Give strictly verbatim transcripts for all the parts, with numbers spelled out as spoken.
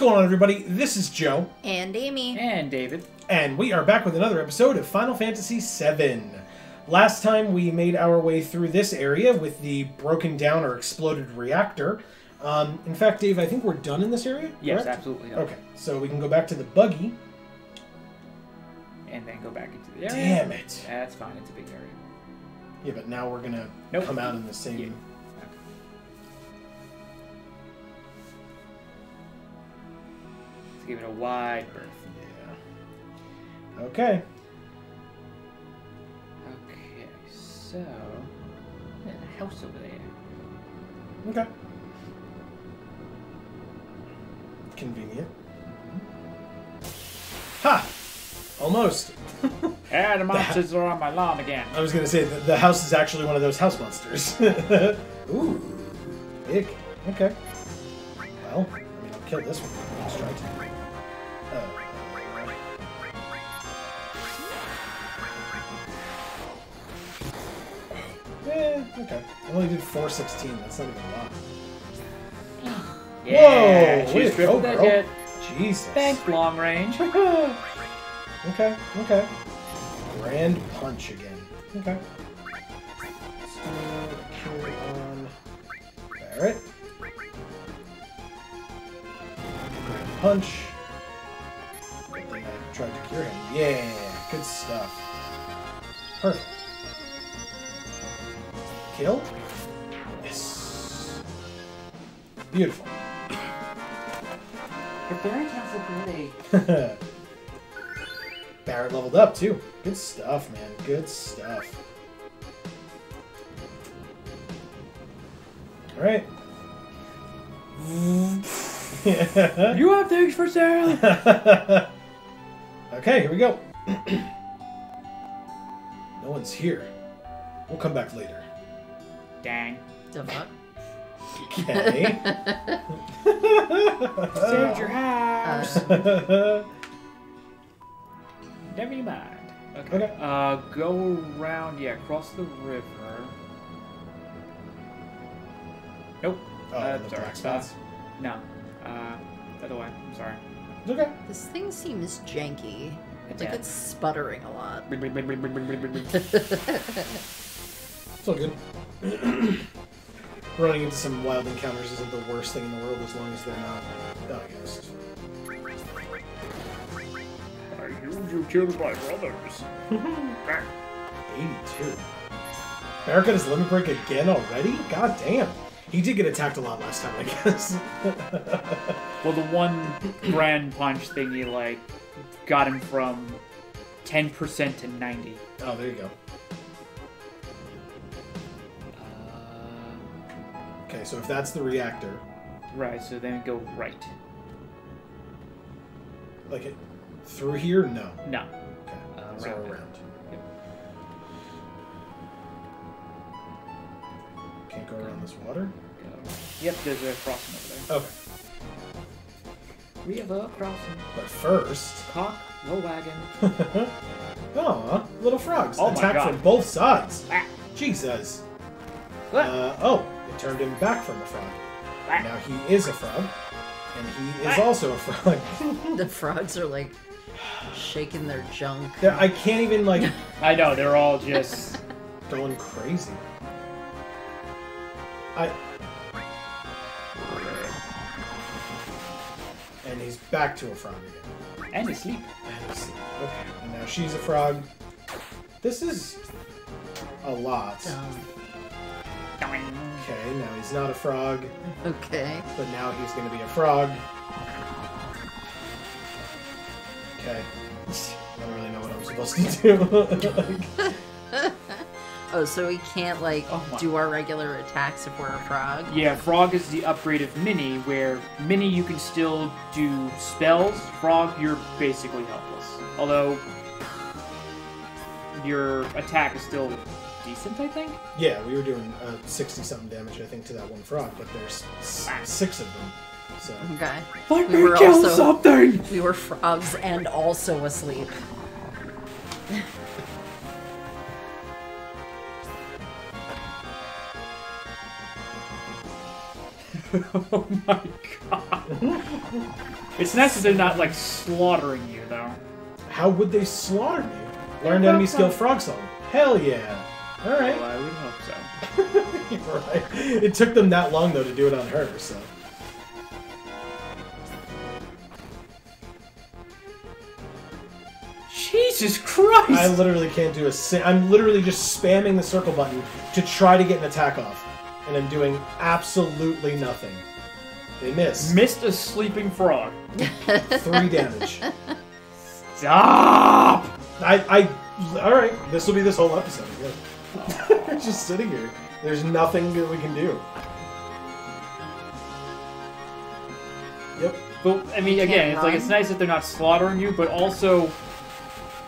going on, everybody? This is Joe. And Amy. And David. And we are back with another episode of Final Fantasy seven. Last time we made our way through this area with the broken down or exploded reactor. Um, in fact, Dave, I think we're done in this area? Yes, correct? Absolutely. Okay, so we can go back to the buggy. And then go back into the area. Damn it. That's fine, it's a big area. Yeah, but now we're going to nope. come out in the same... Yeah. Give it a wide berth. Yeah. Okay. Okay, so... There's a house over there. Okay. Convenient. Mm-hmm. Ha! Almost. And the monsters the are on my lawn again. I was going to say, the, the house is actually one of those house monsters. Ooh. Big. Okay. Well, I mean, I'll kill this one. Let's try to... Eh, okay. I only did four sixteen. That's not even a lot. Yeah, whoa! She's tripled that hit. Jesus. Thanks, long range. Okay, okay. Grand punch again. Okay. So, carry on. Barret. Grand punch. I think I tried to cure him. Yeah, good stuff. Perfect. Kill? Yes. Beautiful. Your Barret has a blade. Barret leveled up too. Good stuff, man. Good stuff. Alright. You have things for sale! Okay, here we go. No one's here. We'll come back later. Dang. The fuck? Okay. Saved your house! Uh, Never mind. Okay. okay. Uh, go around, yeah, across the river. Nope. Oh, uh, sorry. Uh, no. Uh, other way. I'm sorry. It's okay. This thing seems janky. It's like yeah. it's sputtering a lot. It's all good. Running into some wild encounters isn't the worst thing in the world as long as they're not diagnosed. I heard you killed my brothers. eighty-two. Barret got his limit break again already? God damn. He did get attacked a lot last time, I guess. Well, the one grand punch thingy, like, got him from ten percent to ninety. Oh, there you go. Okay, so if that's the reactor... Right, so then go right. Like, it, through here? No. No. Okay, uh, so around. around. Yep. Can't go okay. around this water? Go. Yep, there's a crossing over there. Okay. We have a crossing. But first... Cock, no wagon. Aw, little frogs. Oh attack from both sides. Ah. Jesus. Uh, oh. Turned him back from a frog. Ah. Now he is a frog, and he is ah. also a frog. The frogs are like shaking their junk. They're, I can't even like. I know they're all just going crazy. I. And he's back to a frog again. And he's asleep. And asleep. Okay. And now she's a frog. This is a lot. Um. Okay, now he's not a frog. Okay. But now he's going to be a frog. Okay. I don't really know what I'm supposed to do. Oh, so we can't, like, oh do our regular attacks if we're a frog? Yeah, frog is the upgrade of Mini, where Mini you can still do spells. Frog, you're basically helpless. Although, your attack is still... decent, I think? Yeah, we were doing uh, sixty-something damage, I think, to that one frog, but there's s six of them, so... Okay. Let we me were kill also, something! We were frogs and also asleep. Oh my god. It's nice that they're not, like, slaughtering you, though. How would they slaughter me? Learned enemy skill frog song. Hell yeah. Alright. Well, I would hope so. You're right. It took them that long, though, to do it on her, so... Jesus Christ! I literally can't do a sin- I'm literally just spamming the circle button to try to get an attack off. And I'm doing absolutely nothing. They missed. Missed a sleeping frog. Three damage. Stop! I- I- Alright, this will be this whole episode. Yeah. Just sitting here. There's nothing that we can do. Yep. But, I mean, again, it's like, it's nice that they're not slaughtering you, but also...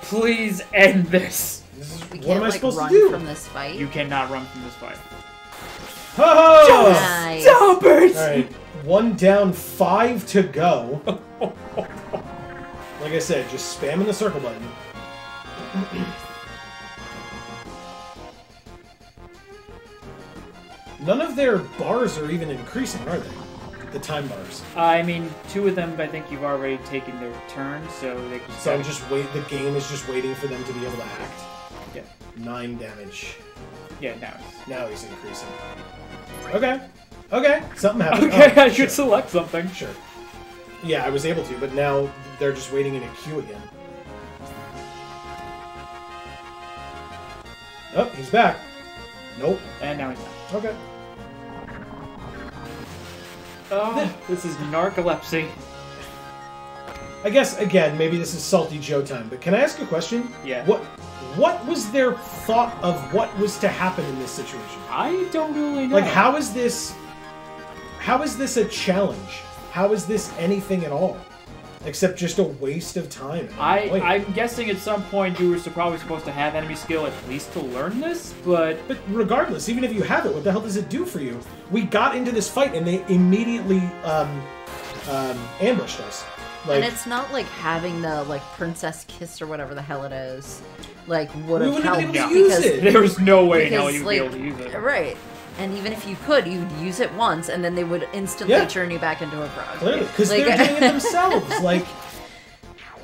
Please end this. this is, we what can't, am I like, supposed run to do? From this fight? You cannot run from this fight. Oh! Just nice. Stop it! All right, one down, five to go. Like I said, just spamming the circle button. None of their bars are even increasing, are they? The time bars. Uh, I mean, two of them, I think you've already taken their turn, so they can... So I'm just wait. The game is just waiting for them to be able to act. Yeah. Nine damage. Yeah, now. Now he's increasing. Okay. Okay. Something happened. Okay, oh, I sure. should select something. Sure. Yeah, I was able to, but now they're just waiting in a queue again. Oh, he's back. Nope. And now he's back. Okay. Oh, this is narcolepsy. I guess, again, maybe this is Salty Joe time, but can I ask a question? Yeah. What What was their thought of what was to happen in this situation? I don't really know. Like, how is this... How is this a challenge? How is this anything at all? Except just a waste of time. I, I'm guessing at some point you were probably supposed to have enemy skill at least to learn this, but... But regardless, even if you have it, what the hell does it do for you? We got into this fight and they immediately um, um, ambushed us. Like, and it's not like having the like princess kiss or whatever the hell it is. Like, would have helped because... There's no way in hell you'd be able to use it. Right. And even if you could, you'd use it once, and then they would instantly yeah. turn you back into a frog. Clearly, because like, they're doing it themselves. Like,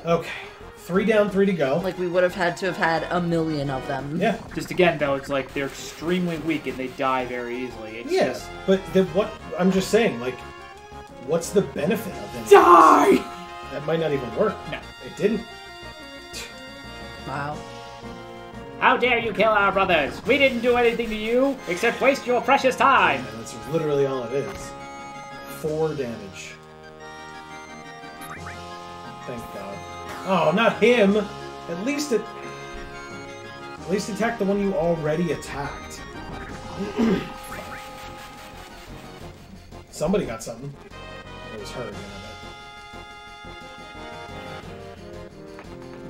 okay, three down, three to go. Like, we would have had to have had a million of them. Yeah. Just again, though, it's like they're extremely weak and they die very easily. It's yeah, just... but the, what? I'm just saying, like, what's the benefit of them? Die! That might not even work. No, it didn't. Wow. How dare you kill our brothers? We didn't do anything to you, except waste your precious time! Yeah, that's literally all it is. Four damage. Thank God. Oh, not him! At least it... At least attack the one you already attacked. Somebody got something. It was her, you know.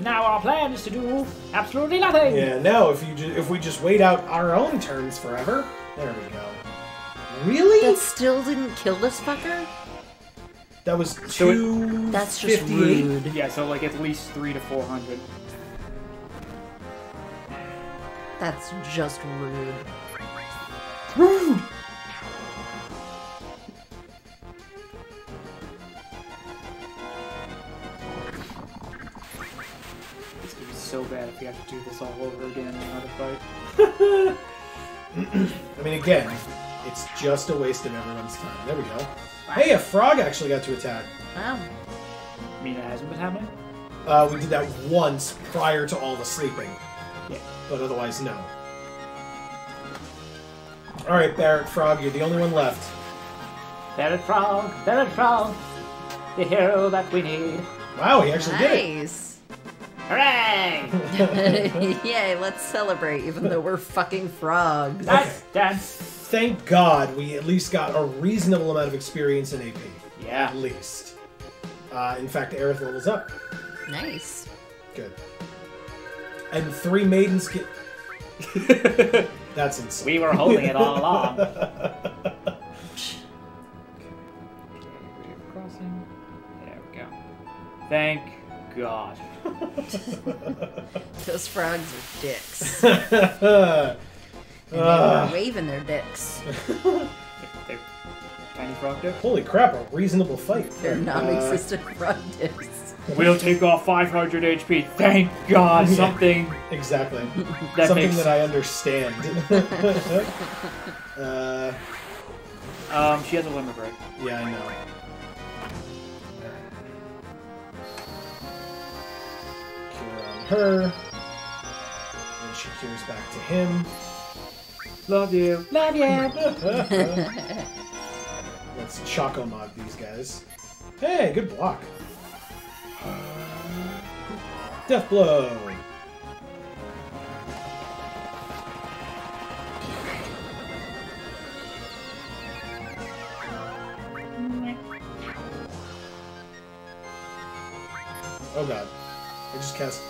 Now our plan is to do absolutely nothing. Yeah, no. If you ju if we just wait out our own turns forever, there we go. Really? That still didn't kill this fucker. That was two. So it, that's just rude. Yeah, so like at least three to four hundred. That's just rude. Rude. So bad if you have to do this all over again in another fight. I mean, again, it's just a waste of everyone's time. There we go. Hey, a frog actually got to attack. Wow. You mean it hasn't been happening? Uh, we did that once prior to all the sleeping. Yeah. But otherwise, no. Alright, Barret Frog, you're the only one left. Barret Frog, Barret Frog, the hero that we need. Wow, he actually nice. did it. Nice. Hooray! Yay, let's celebrate, even though we're fucking frogs. That's, okay. that's... Thank God we at least got a reasonable amount of experience in A P. Yeah. At least. Uh, in fact, Aerith levels up. Nice. Good. And three maidens get... That's insane. We were holding it all along. There we go. Thank God. Those frogs are dicks. And they were waving their dicks. They're tiny frogdifts. Holy crap, a reasonable fight. They're non-existent uh, frogdifts. We'll take off five hundred H P. Thank God, something. Exactly. That something makes... that I understand. uh, um, she has a limit break. Yeah, I know. Cure on her. And she cures back to him. Love you. Love you. Let's Choco Mod these guys. Hey, good block. Death blow. Oh god. I just cast...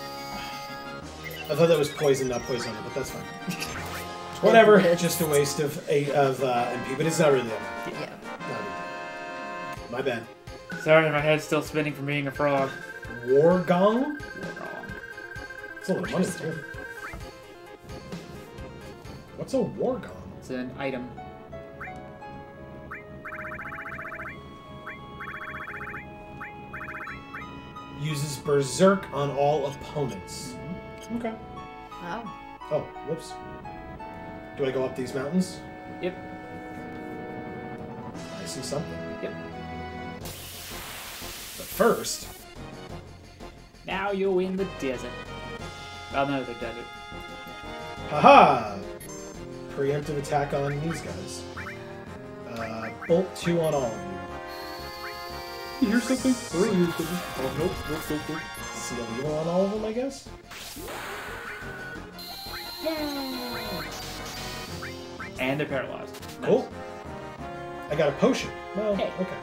I thought that was poison, not poison, but that's fine. Whatever, just a waste of a, of uh, M P, but it's not really that. Yeah. Not my bad. Sorry, my head's still spinning from being a frog. War gong? War gong. It's a lot of money too. What's a war gong? It's an item. Uses berserk on all opponents. Mm-hmm. Okay. Wow. Oh, whoops. Do I go up these mountains? Yep. I see something. Yep. But first... Now you're in the desert. Oh no, the desert. Haha! -ha! Preemptive attack on these guys. Uh, bolt two on all of you. Here's something. Oh, nope, nope, nope, nope. C L on all of them, I guess? Yay! And they're paralyzed. Nice. Cool. I got a potion. Well, hey. Okay.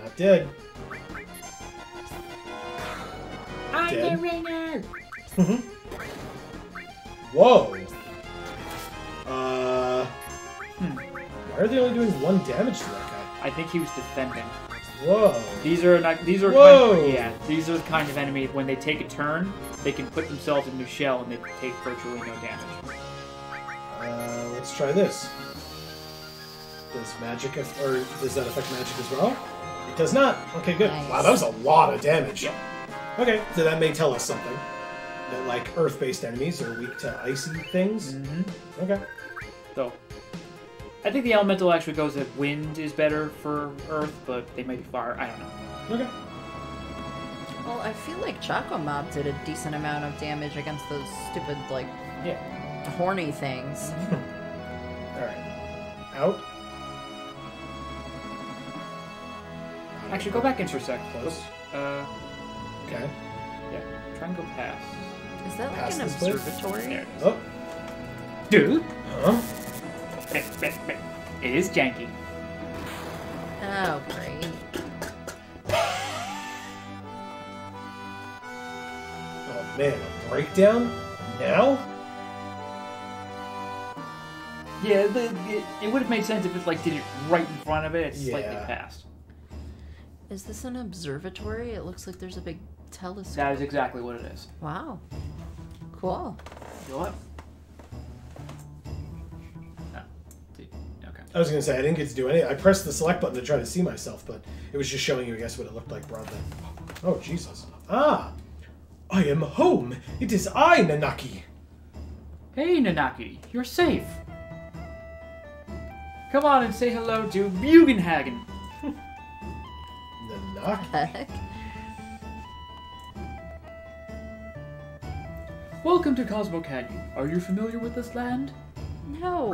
Not dead. I'm dead. The ringer! Whoa! Uh... Hmm. Why are they only doing one damage to that guy? I think he was defending. Whoa! These are not. These are. Whoa. Kind of, yeah. These are the kind of enemy when they take a turn, they can put themselves in a shell and they take virtually no damage. Uh, let's try this. Does magic af or does that affect magic as well? It does not. Okay, good. Nice. Wow, that was a lot of damage. Yeah. Okay, so that may tell us something. That like earth-based enemies are weak to icy things. Mm-hmm. Okay. So. I think the elemental actually goes that wind is better for earth, but they might be fire. I don't know. Okay. Well, I feel like Choco Mob did a decent amount of damage against those stupid, like, yeah. horny things. Alright. Out. Actually, go back intersect close. Uh, okay. Yeah. Try and go past. Is that past like an observatory? There it is. Oh. Dude. Huh? It is janky. Oh, great. Oh, man, a breakdown? Now? Yeah, the, it, it would have made sense if it like did it right in front of it. It's yeah. slightly past. Is this an observatory? It looks like there's a big telescope. That is exactly what it is. Wow. Cool. You know what? I was going to say, I didn't get to do anything. I pressed the select button to try to see myself, but it was just showing you, I guess, what it looked like broadly. Oh, Jesus. Ah! I am home! It is I, Nanaki! Hey, Nanaki. You're safe. Come on and say hello to Bugenhagen. Nanaki? Welcome to Cosmo Canyon. Are you familiar with this land? No.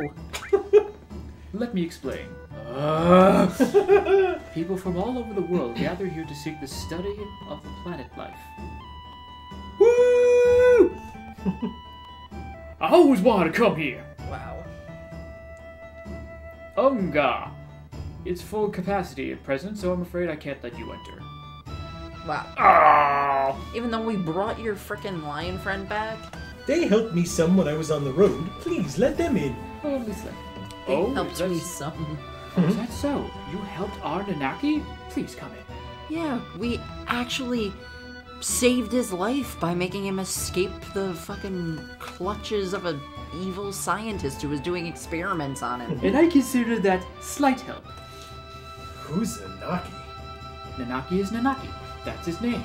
Let me explain. Uh. People from all over the world gather here to seek the study of the planet life. Woo! I always wanted to come here. Wow. Unga. It's full capacity at present, so I'm afraid I can't let you enter. Wow. Oh. Even though we brought your frickin' lion friend back? They helped me some when I was on the road. Please, let them in. Oh, let me see. They oh, helped that's... me some. Oh, is that so? You helped our Nanaki? Please come in. Yeah, we actually saved his life by making him escape the fucking clutches of an evil scientist who was doing experiments on him. And I consider that slight help. Who's Nanaki? Nanaki is Nanaki. That's his name.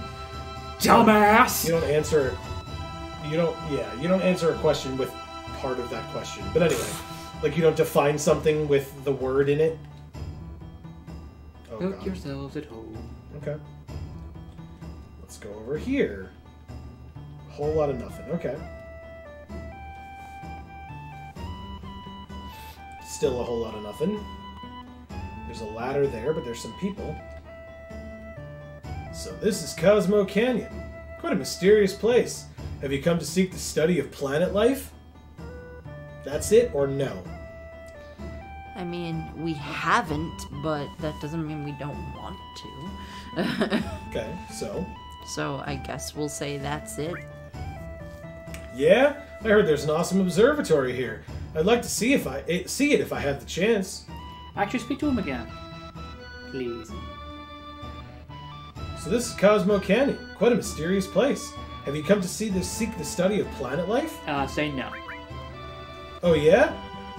Dumbass! You don't answer... You don't... Yeah, you don't answer a question with part of that question. But anyway, like you don't define something with the word in it. Oh, Help God. yourselves at home. Okay. Let's go over here. A whole lot of nothing. Okay. Still a whole lot of nothing. There's a ladder there, but there's some people. So this is Cosmo Canyon. Quite a mysterious place. Have you come to seek the study of planet life? That's it or no? I mean, we haven't, but that doesn't mean we don't want to. Okay, so? So I guess we'll say that's it. Yeah? I heard there's an awesome observatory here. I'd like to see if I see it if I had the chance. Actually, speak to him again. Please. So this is Cosmo Canyon. Quite a mysterious place. Have you come to see this, seek the study of planet life? Uh, say no. Oh, yeah?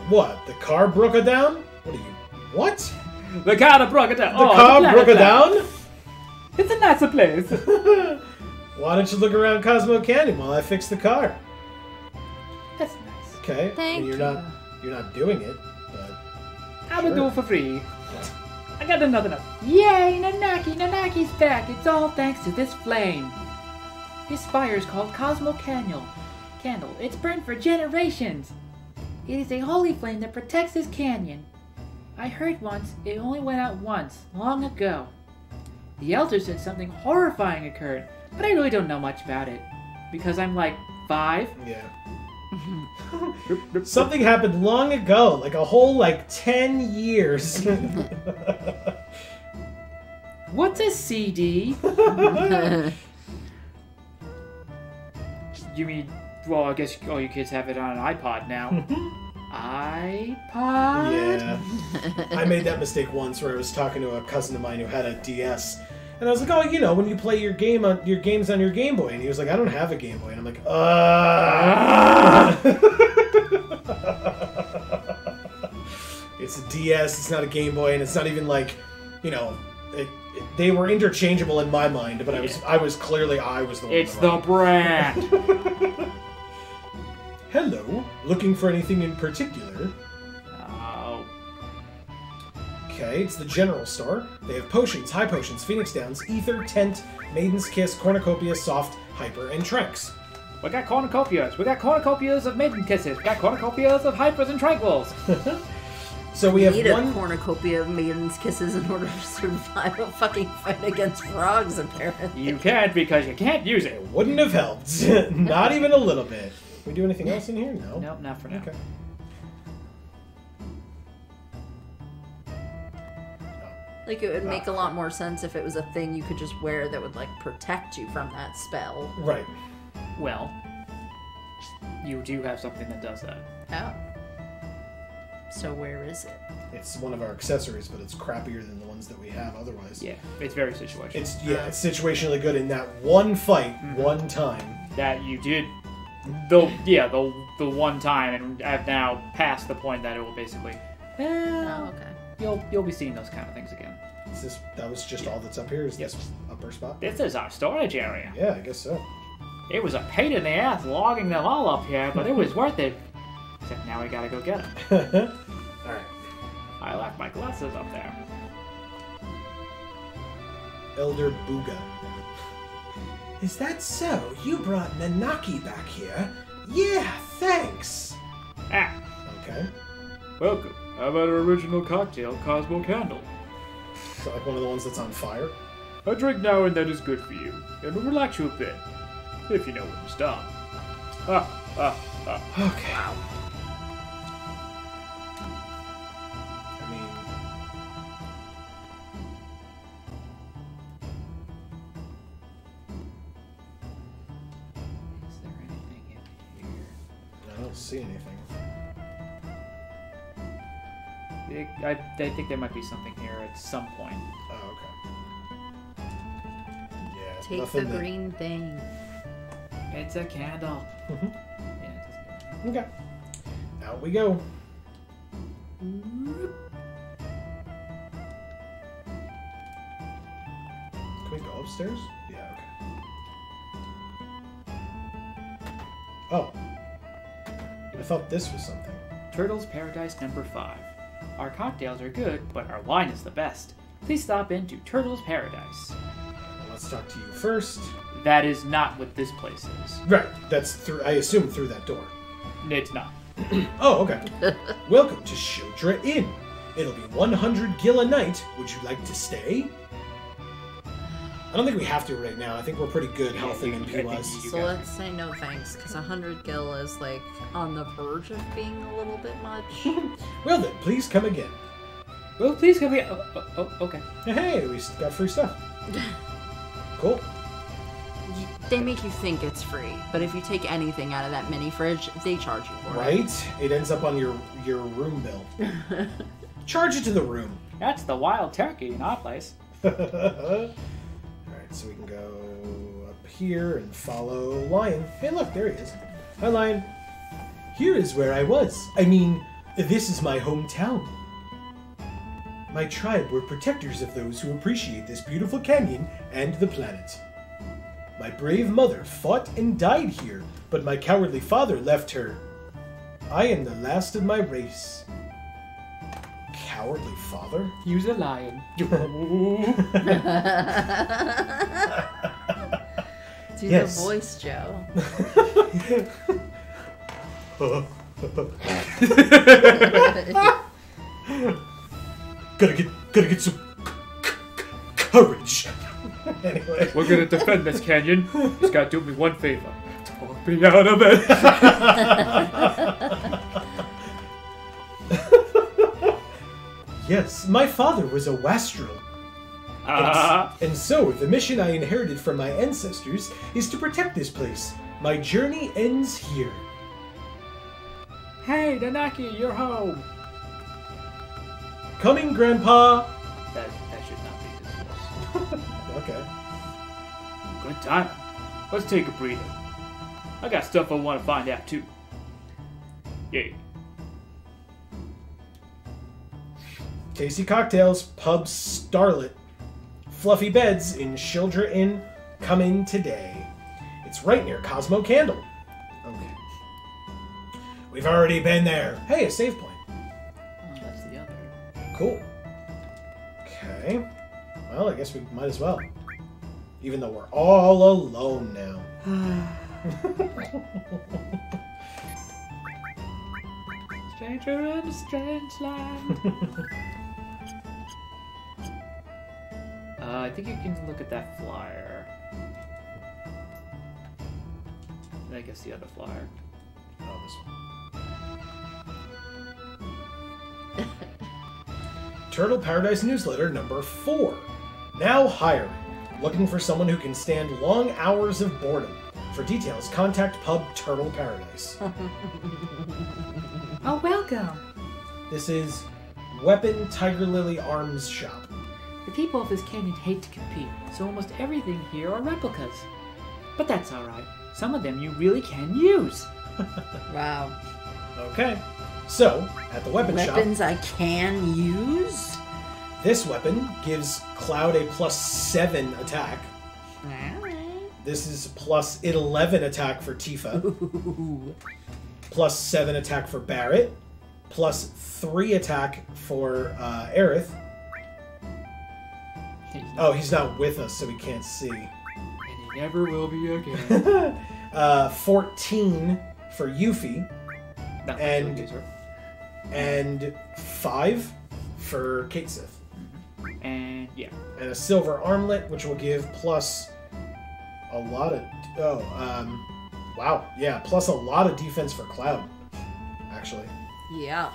What? The car broke it down? What are you... What? The car broke it down. The oh, car the broke it down? It's a nicer place. Why don't you look around Cosmo Canyon while I fix the car? That's nice. Okay. Thank well, you're you. Not, you're not doing it, but... I'm sure. gonna do it for free. Yeah. I got another note. Yay, Nanaki, Nanaki's back. It's all thanks to this flame. This fire is called Cosmo Candle. Candle. It's burned for generations. It is a holy flame that protects this canyon. I heard once it only went out once, long ago. The elder said something horrifying occurred, but I really don't know much about it. Because I'm like, five? Yeah. Something happened long ago, like a whole like ten years. What's a C D? You mean, well, I guess all you kids have it on an iPod now. iPod? Yeah. I made that mistake once where I was talking to a cousin of mine who had a D S. And I was like, oh, you know, when you play your game on your games on your Game Boy. And he was like, I don't have a Game Boy. And I'm like, uh It's a D S, it's not a Game Boy, and it's not even like, you know, it, it, they were interchangeable in my mind, but I was I was clearly I was the one. It's the brand. Hello. Looking for anything in particular? Okay, it's the general store. They have potions, high potions, phoenix downs, ether, tent, maiden's kiss, cornucopia, soft, hyper, and tranks. We got cornucopias. We got cornucopias of maiden kisses. We got cornucopias of hypers and tranquils. So we, we have need one a cornucopia of maiden's kisses in order to survive a fucking fight against frogs. Apparently, you can't because you can't use it. It wouldn't have helped, not even a little bit. Can we do anything else in here? No. Nope, not for now. Okay. Like, it would make a lot more sense if it was a thing you could just wear that would, like, protect you from that spell. Right. Well, you do have something that does that. Oh. So where is it? It's one of our accessories, but it's crappier than the ones that we have otherwise. Yeah, it's very situational. It's, yeah, it's situationally good in that one fight, mm-hmm. one time. That you did, the yeah, the, the one time, and I've now passed the point that it will basically... Well, oh, okay. You'll you'll be seeing those kind of things again. Is this that was just yeah. all that's up here? Is yep. this upper spot? This is our storage area. Yeah, I guess so. It was a pain in the ass logging them all up here, but it was worth it. Except now we gotta go get them. All right. I locked my glasses up there. Elder Buga. Is that so? You brought Nanaki back here? Yeah, thanks. Ah. Okay. Welcome. How about our original cocktail, Cosmo Candle? Is that like one of the ones that's on fire? A drink now and then is good for you, and will relax you a bit, if you know when to stop. Ah, ah, ah. Okay. Wow. I mean... Is there anything in here? I don't see anything. I, I think there might be something here at some point. Oh, okay. Yeah, it's Take Nothing the green there. thing. It's a candle. Mm-hmm. Yeah, it okay. Out we go. Can we go upstairs? Yeah, okay. Oh. I thought this was something. Turtle's Paradise number five. Our cocktails are good, but our wine is the best. Please stop in to Turtle's Paradise. Well, let's talk to you first. That is not what this place is. Right. That's through, I assume, through that door. It's not. Oh, okay. Welcome to Shodra Inn. It'll be one hundred gil a night. Would you like to stay? I don't think we have to right now. I think we're pretty good healthing and P Ys. So let's say no thanks, because one hundred gil is, like, on the verge of being a little bit much. Well then, please come again. Well, please come again. Oh, oh, oh, okay. Hey, we got free stuff. Cool. They make you think it's free, but if you take anything out of that mini fridge, they charge you for it. Right? It ends up on your your room bill. Charge it to the room. That's the wild turkey in our place. All right, so we can go up here and follow Lion. Hey, look, there he is. Hi, Lion. Here is where I was. I mean, this is my hometown. My tribe were protectors of those who appreciate this beautiful canyon and the planet. My brave mother fought and died here, but my cowardly father left her. I am the last of my race. Cowardly father? Use a lion. Do yes. the voice, Joe. gotta get, gotta get some courage. Anyway. We're gonna defend this canyon. Just gotta do me one favor. Talk me out of it. Yes, my father was a wastrel. Uh-huh. And, and so, the mission I inherited from my ancestors is to protect this place. My journey ends here. Hey, Nanaki, you're home. Coming, Grandpa. That, that should not be this voice. Okay. Good time. Let's take a breather. I got stuff I want to find out too. Yay. Tasty cocktails, pub starlet. Fluffy beds in Shinra Inn. Coming today. It's right near Cosmo Candle. Okay. We've already been there. Hey, a save point. Oh, that's the other. Cool. Okay. Well, I guess we might as well. Even though we're all alone now. Stranger in a strange land. uh, I think you can look at that flyer. I guess the other flyer. Oh, this one. Turtle Paradise Newsletter number four. Now hiring. Looking for someone who can stand long hours of boredom. For details, contact Pub Turtle Paradise. Oh, welcome. This is Weapon Tiger Lily Arms Shop. The people of this canyon hate to compete, so almost everything here are replicas. But that's alright. Some of them you really can use. Wow. Okay. So, at the weapon Weapons shop... Weapons I can use? This weapon gives Cloud a plus seven attack. Alright. This is plus eleven attack for Tifa. Ooh. Plus seven attack for Barret. Plus three attack for uh, Aerith. He's oh, he's not with us, so we can't see. And he never will be again. uh, fourteen for Yuffie. That and, really and five for Cait Sith. And yeah, and a silver armlet, which will give plus a lot of oh um wow yeah plus a lot of defense for Cloud. Actually, yeah,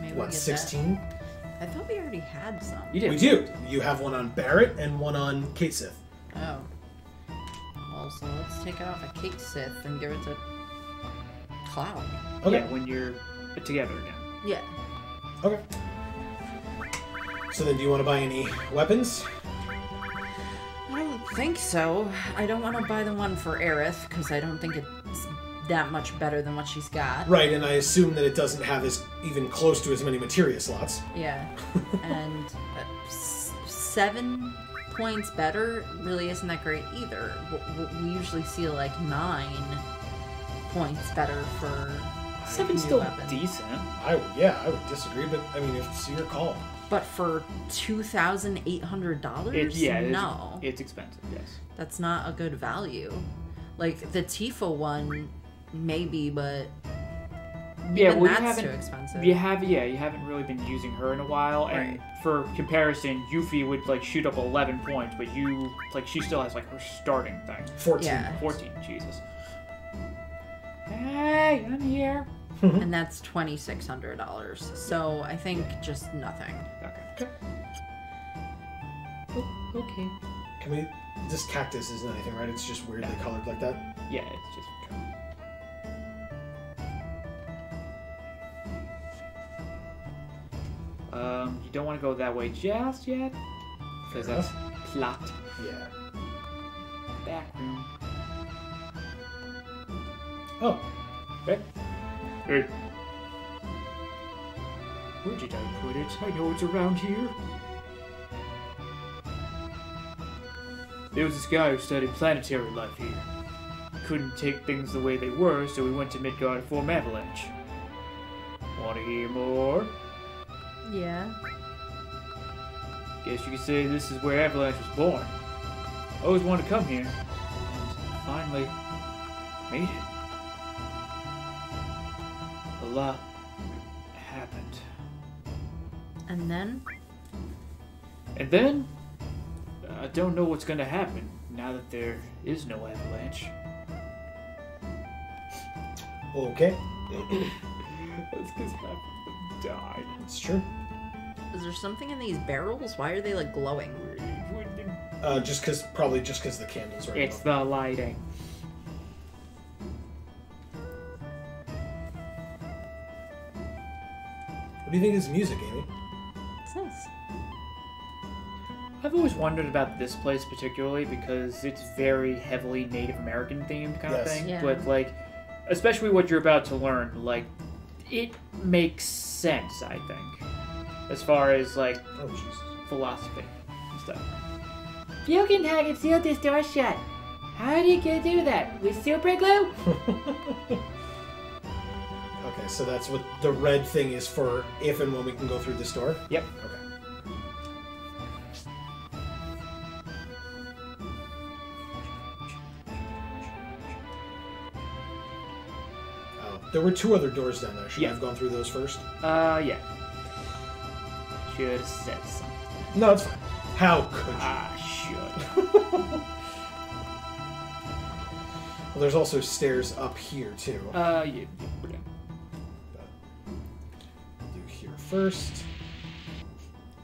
maybe what we'll get sixteen. That. I thought we already had some. You did. We do. You have one on Barret and one on Cait Sith. Oh, also well, let's take it off of Cait Sith and give it to Cloud. Okay, yeah, when you're together again. Yeah. Okay. So then do you want to buy any weapons? I don't think so. I don't want to buy the one for Aerith, because I don't think it's that much better than what she's got. Right, and I assume that it doesn't have as even close to as many materia slots. Yeah. And uh, seven points better really isn't that great either. We, we usually see like nine points better for seven's still weapons. Decent. I yeah, I would disagree, but I mean, it's your call. But for two thousand eight hundred dollars? It, yeah, no. It's, it's expensive, yes. That's not a good value. Like, the Tifa one, maybe, but yeah, even well, that's too expensive. You have, yeah, you haven't really been using her in a while, right. And for comparison, Yuffie would, like, shoot up eleven points, but you, like, she still has, like, her starting thing. fourteen. Yeah. fourteen, Jesus. Hey, I'm here. And that's twenty-six hundred dollars. So I think just nothing. Okay. Oh, okay. Can we... This cactus isn't anything, right? It's just weirdly no. colored like that? Yeah, it's just... Um, you don't want to go that way just yet. Because that's plot. Yeah. Back room. Oh. Okay. Hey. Where'd you put it? I know it's around here. There was this guy who studied planetary life here. Couldn't take things the way they were, so we went to Midgar to form Avalanche. Want to hear more? Yeah. Guess you could say this is where Avalanche was born. Always wanted to come here, and finally made it. A lot happened. And then? And then? I don't know what's gonna happen now that there is no Avalanche. Okay. That's because half of them died. That's true. Is there something in these barrels? Why are they like glowing? Uh, just because, probably just because the candles are. It's the lighting. What do you think of this music, Amy? It's nice. I've always wondered about this place particularly because it's very heavily Native American themed kind yes. of thing. Yeah. But like, especially what you're about to learn, like, it makes sense, I think, as far as like oh, Jesus. philosophy and stuff. Bugenhagen sealed this door shut. How do you get to do that? With super glue? Okay, so that's what the red thing is for, if and when we can go through this door? Yep. Okay. Oh, there were two other doors down there. Should yeah. I have gone through those first? Uh, yeah. Should have said something. No, it's fine. How could you? Ah, should. Well, there's also stairs up here, too. Uh, yeah. First,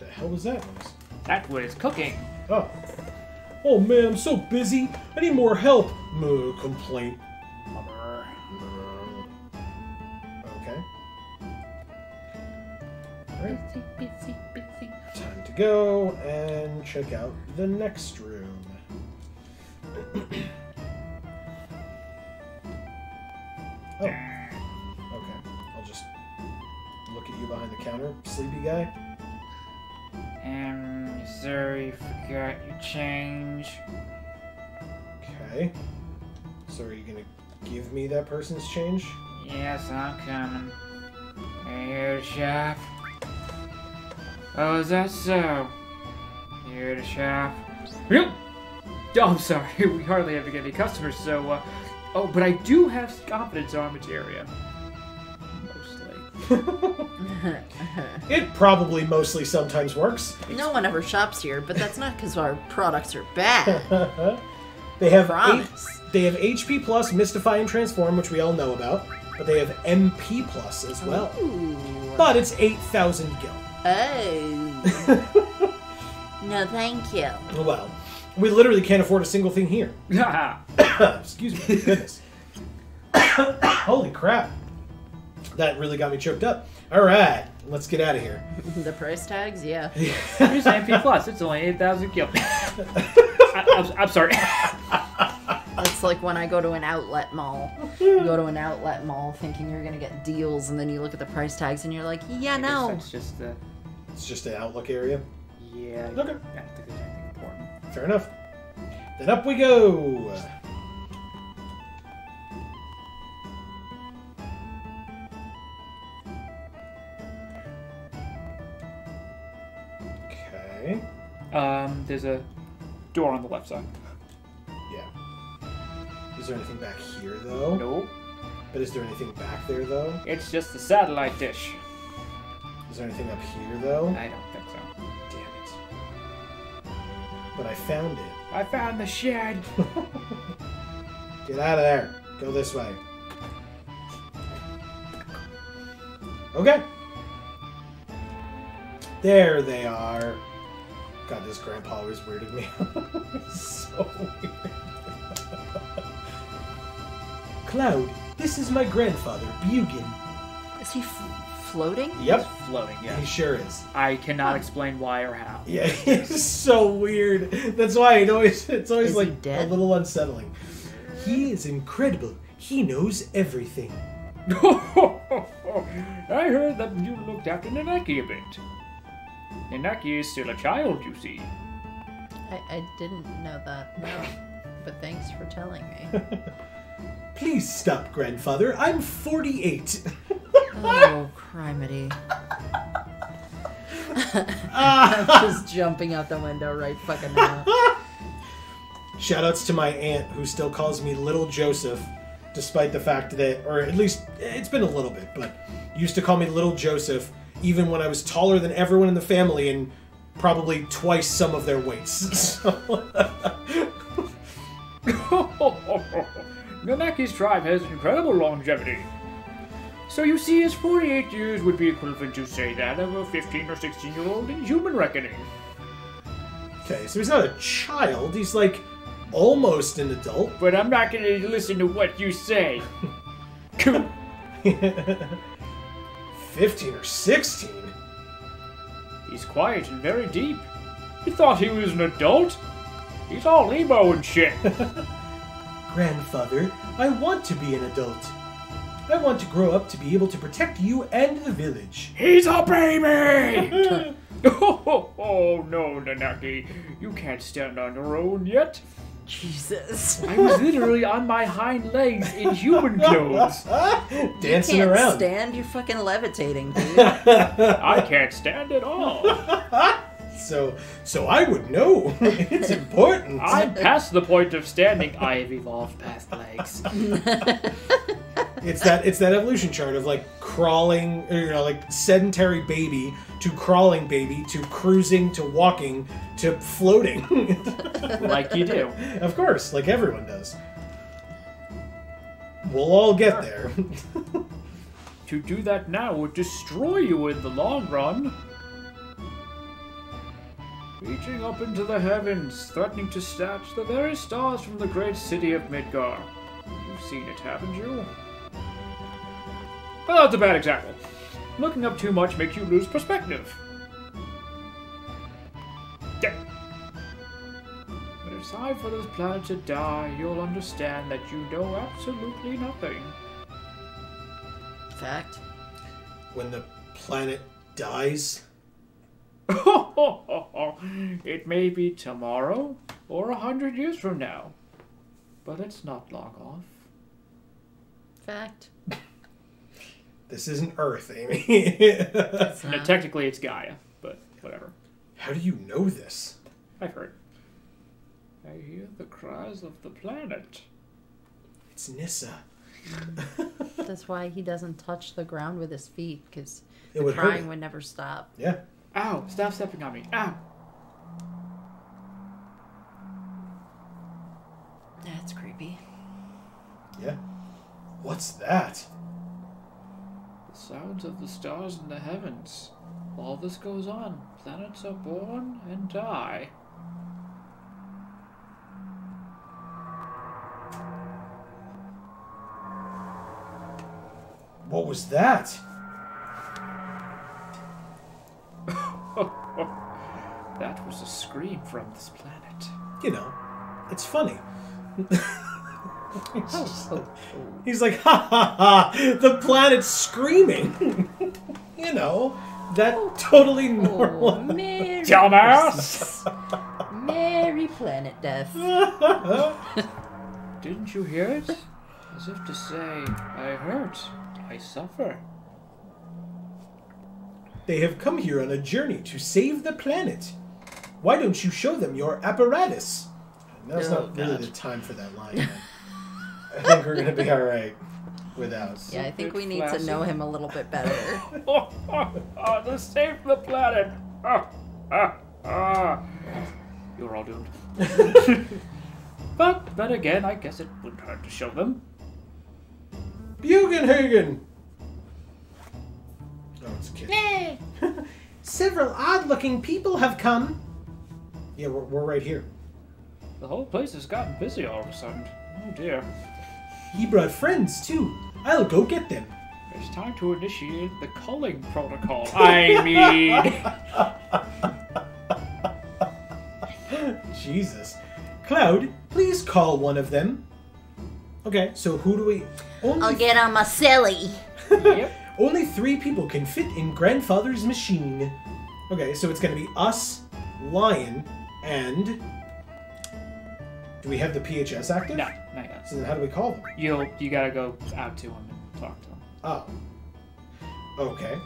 the hell was that noise? That was cooking. Oh, oh man, I'm so busy. I need more help. No complaint. Mother. Okay. All right. Busy, busy, busy. Time to go and check out the next room. Oh. You behind the counter, sleepy guy? Um, sorry, you forgot your change. Okay. So are you gonna give me that person's change? Yes, I'm coming. Are you here to shop? Oh, is that so? Here to shop? Yep! Oh, I'm sorry, we hardly ever get any customers, so, uh... Oh, but I do have confidence on materia. It probably mostly sometimes works. No one ever shops here, but that's not because our products are bad. They have eight, they have H P plus, Mystify, and Transform, which we all know about, but they have M P plus as well. Ooh. But it's eight thousand gil. Oh. No, thank you. Well, we literally can't afford a single thing here. Excuse me. Goodness. Holy crap. That really got me choked up. All right, let's get out of here. The price tags, yeah. Here's M P plus. It's only eight thousand gil. I I, I'm, I'm sorry. It's like when I go to an outlet mall. You go to an outlet mall thinking you're going to get deals, and then you look at the price tags and you're like, yeah, I no. It's just, uh, it's just an Outlook area? Yeah. Okay. I don't think there's anything important. Fair enough. Then up we go. Okay. Um, there's a door on the left side. Yeah. Is there anything back here, though? Nope. But is there anything back there, though? It's just the satellite dish. Is there anything up here, though? I don't think so. Damn it. But I found it. I found the shed! Get out of there. Go this way. Okay. There they are. God, this grandpa always weirded me out. It's so weird. Cloud, this is my grandfather, Bugen. Is he f floating? Yep. He's floating, yeah. He sure is. I cannot oh. explain why or how. Yeah, it's so weird. That's why it always, it's always is like a little unsettling. He is incredible. He knows everything. I heard that you looked after Nanaki a bit. Nanaki is still a child, you see. I, I didn't know that, no. But thanks for telling me. Please stop, Grandfather. I'm forty-eight. Oh, criminy. I'm just jumping out the window right fucking now. Shoutouts to my aunt, who still calls me Little Joseph, despite the fact that, or at least it's been a little bit, but used to call me Little Joseph even when I was taller than everyone in the family and probably twice some of their weights. So... Nanaki's tribe has incredible longevity. So you see, his forty-eight years would be equivalent to, say, that of a fifteen or sixteen-year-old in human reckoning. Okay, so he's not a child. He's, like, almost an adult. But I'm not going to listen to what you say. fifteen or sixteen? He's quiet and very deep. He thought he was an adult. He's all emo and shit. Grandfather, I want to be an adult. I want to grow up to be able to protect you and the village. He's a baby! oh, oh, oh, no, Nanaki. You can't stand on your own yet. Jesus. I was literally on my hind legs in human clothes. Dancing you can't around. Stand? You're fucking levitating, dude. I can't stand at all. So, so I would know. It's important. I'm past the point of standing. I have evolved past legs. It's that, it's that evolution chart of like crawling, or, you know, like sedentary baby to crawling baby to cruising to walking to floating. Like you do, of course, like everyone does. We'll all get there. To do that now would destroy you in the long run. Reaching up into the heavens, threatening to snatch the very stars from the great city of Midgar. You've seen it, haven't you? Well, that's a bad example. Looking up too much makes you lose perspective. Yeah. But if it's time for those planets to die, you'll understand that you know absolutely nothing. Fact. When the planet dies... It may be tomorrow or a hundred years from now, but it's not long off. Fact. This isn't Earth, Amy. It's not. No, technically, it's Gaia, but whatever. How do you know this? I've heard. I hear the cries of the planet. It's Nissa. That's why he doesn't touch the ground with his feet, because the would crying would never stop. Yeah. Ow! Stop stepping on me. Ow! That's creepy. Yeah. What's that? The sounds of the stars in the heavens. All this goes on. Planets are born and die. What was that? That was a scream from this planet. You know, It's funny. He's like, ha ha ha, the planet's screaming. You know, that oh, totally normal. Oh, Mary, Mary Planet Death. Didn't you hear it? As if to say, I hurt, I suffer. They have come here on a journey to save the planet. Why don't you show them your apparatus? Now's oh, not God. really the time for that line. I think we're going to be all right without. Yeah, I think we need flashing. to know him a little bit better. oh, oh, oh, to save the planet. Oh, oh, oh. You're all doomed. But, but again, I guess it wouldn't hurt to show them. Bugenhagen! Oh, it's a kid. Yay! Several odd-looking people have come. Yeah, we're, we're right here. The whole place has gotten busy all of a sudden. Oh dear. He brought friends, too. I'll go get them. It's time to initiate the culling protocol. I mean... Jesus. Cloud, please call one of them. Okay, so who do we... Only I'll get on my silly. Yep. Only three people can fit in Grandfather's machine. Okay, so it's going to be us, Lion, and... Do we have the P H S active? No, not yet. So then how do we call them? You'll, you gotta go out to them and talk to them. Oh. Okay.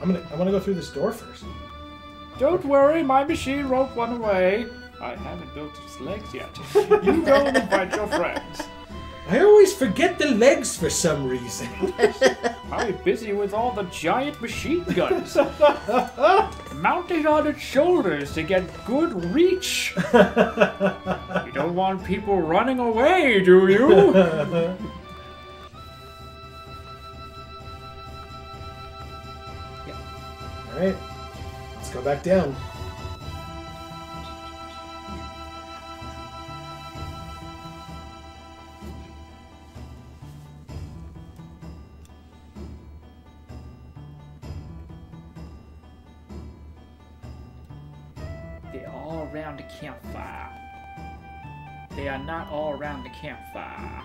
I'm gonna, I wanna go through this door first. Don't worry, my machine won't run away. I haven't built its legs yet. You go and invite your friends. I always forget the legs for some reason. I'm busy with all the giant machine guns. Mounted on its shoulders to get good reach. You don't want people running away, do you? Yeah. Alright. Let's go back down. Campfire. They are not all around the campfire.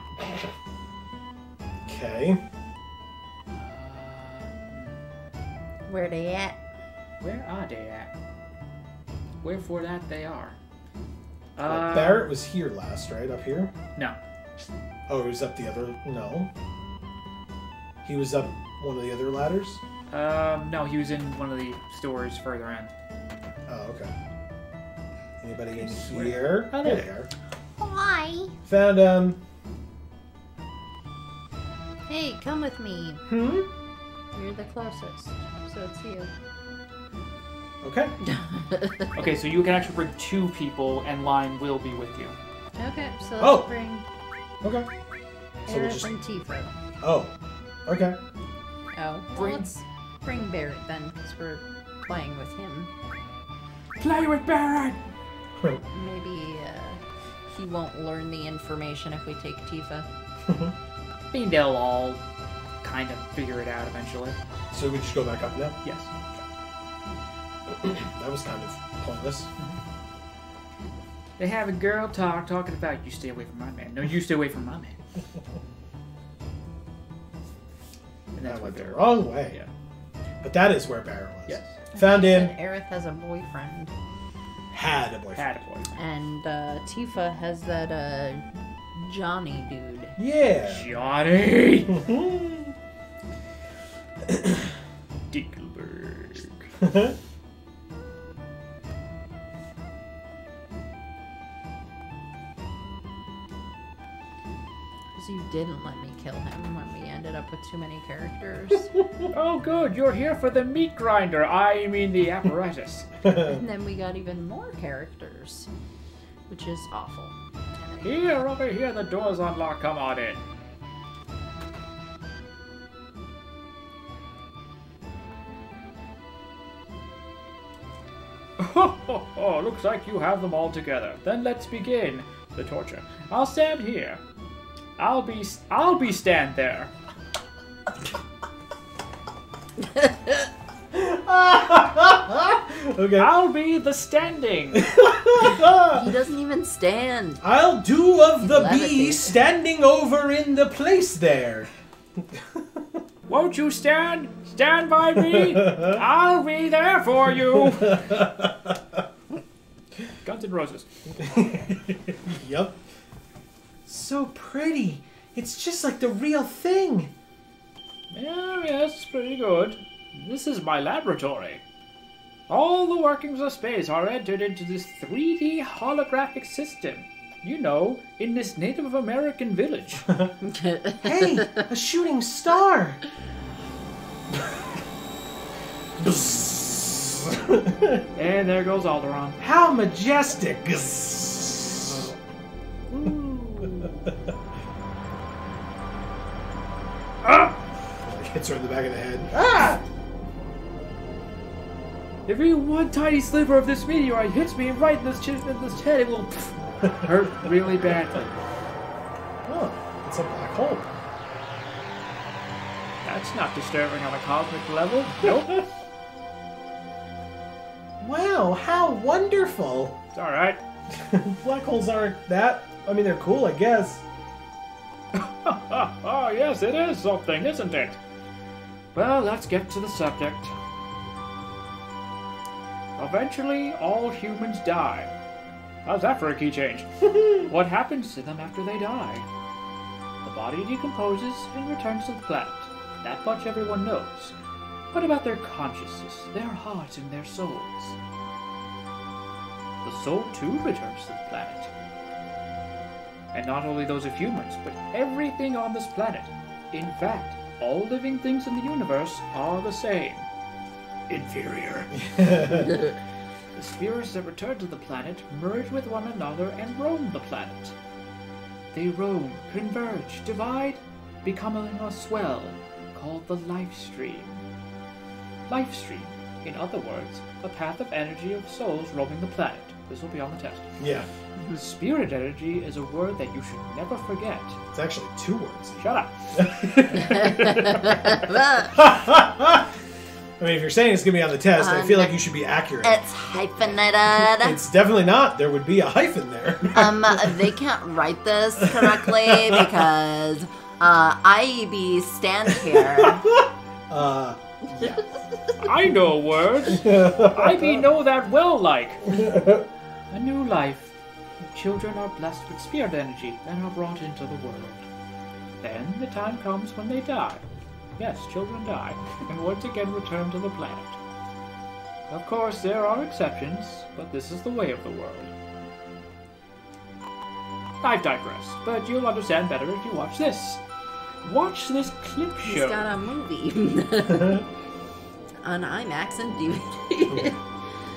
Okay. Uh, Where they at? Where are they at? Wherefore that they are. Well, uh, Barrett was here last, right? Up here? No. Oh, he was up the other... No. He was up one of the other ladders? Um, no, he was in one of the stores further in. Oh, okay. Anybody in here? Oh, there they are. Hi. Found um. Hey, come with me. Hmm. You're the closest, so it's you. Okay. Okay, so you can actually bring two people, and Lion will be with you. Okay, so let's oh. bring. Okay. So we'll just bring Tifa. Oh. Okay. Oh. Well, bring... Let's bring Barrett then, because we're playing with him. Play with Barrett. Right. Maybe uh, he won't learn the information if we take Tifa. I mean, they'll all kind of figure it out eventually. So we just go back up now? Yes. That was kind of pointless. Mm-hmm. They have a girl talk talking about you stay away from my man. No, you stay away from my man. And that's that went the wrong way. Yeah. But that is where Barrett was. Yes. Found him. Aerith has a boyfriend. Had a boyfriend. Had a boyfriend. And uh, Tifa has that uh, Johnny dude. Yeah. Johnny! Dickelberg. You didn't let me kill him when we ended up with too many characters. Oh good, you're here for the meat grinder. I mean the apparatus. And then we got even more characters, which is awful. Here, over here, the door's unlocked. Come on in. Oh, oh, oh, looks like you have them all together. Then let's begin the torture. I'll stand here. I'll be, I'll be stand there. Okay. I'll be the standing. He doesn't even stand. I'll do of he the levitates. Bee standing over in the place there. Won't you stand? Stand by me. I'll be there for you. Guns and Roses. Yep. So pretty. It's just like the real thing. Yeah, yes, pretty good. This is my laboratory. All the workings of space are entered into this three D holographic system. You know, in this Native American village. Hey, a shooting star! And there goes Alderaan. How majestic! Ah! Hits her in the back of the head. Ah! Every one tiny sliver of this meteorite hits me right in this, ch in this head, it will hurt really badly. Oh, it's a black hole. That's not disturbing on a cosmic level. Nope. Wow, how wonderful. It's alright. Black holes aren't that. I mean, they're cool, I guess. Oh, yes, it is something, isn't it? Well, let's get to the subject. Eventually, all humans die. How's that for a key change? What happens to them after they die? The body decomposes and returns to the planet. That much everyone knows. What about their consciousness, their hearts, and their souls? The soul, too, returns to the planet. And not only those of humans, but everything on this planet. In fact, all living things in the universe are the same. Inferior. The spirits that returned to the planet merged with one another and roamed the planet. They roam, converge, divide, becoming a swell called the Lifestream. Lifestream, in other words, a path of energy of souls roaming the planet. This will be on the test. Yeah. Spirit energy is a word that you should never forget. It's actually two words. Shut up. I mean, if you're saying it's going to be on the test, um, I feel like you should be accurate. It's hyphenated. It's definitely not. There would be a hyphen there. um, They can't write this correctly because uh, I be stand here. Uh, yeah. I know words. I be know that well like. A new life. Children are blessed with spirit energy and are brought into the world. Then the time comes when they die. Yes, children die, and once again return to the planet. Of course, there are exceptions, but this is the way of the world. I've digressed, but you'll understand better if you watch this. Watch this clip show. He's got a movie. On IMAX and D V D.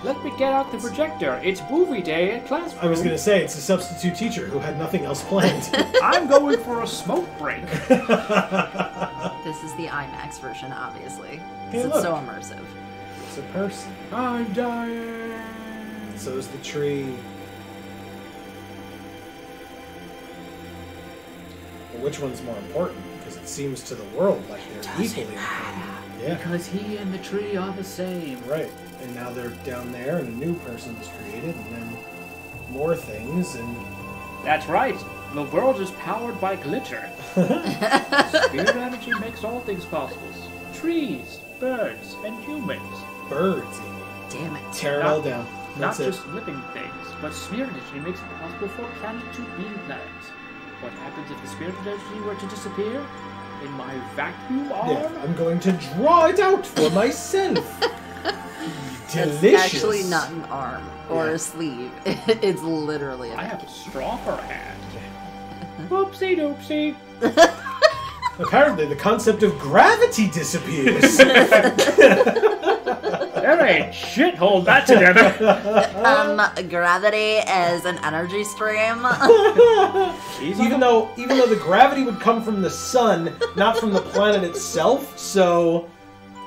Let me get out the projector. It's movie day at classroom. I was going to say, it's a substitute teacher who had nothing else planned. I'm going for a smoke break. This is the IMAX version, obviously. Hey, it's so immersive. It's a person. I'm dying. So is the tree. Well, which one's more important? Because it seems to the world like they're equally important. Yeah. Because he and the tree are the same. Right. And now they're down there, and a new person is created, and then more things, and... That's right! The world is powered by glitter. Spirit energy makes all things possible. Trees, birds, and humans. Birds, Amy. Damn it. Tear it all down. That's not just it. Living things, but spirit energy makes it possible for a planet to be planets. What happens if the spirit energy were to disappear? In my vacuum arm? Yeah, I'm going to draw it out for myself! Delicious. It's actually not an arm or yeah. a sleeve. It's literally an I have a straw for a hand. Oopsie doopsie. Apparently the concept of gravity disappears. There ain't shit, hold that together. Um, gravity is an energy stream. even though even though the gravity would come from the sun, not from the planet itself, so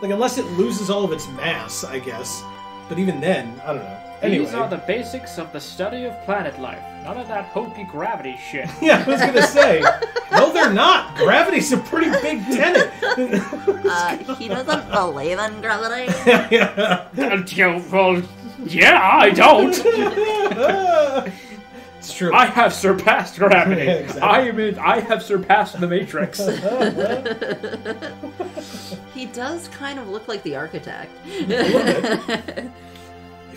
like, unless it loses all of its mass, I guess. But even then, I don't know. Anyway. These are the basics of the study of planet life. None of that hokey gravity shit. Yeah, I was going to say. No, they're not. Gravity's a pretty big tenet. Uh, he doesn't believe in gravity. Until, well, yeah, I don't. It's true. I have surpassed gravity. Yeah, exactly. I am in, I have surpassed the Matrix. He does kind of look like the Architect. If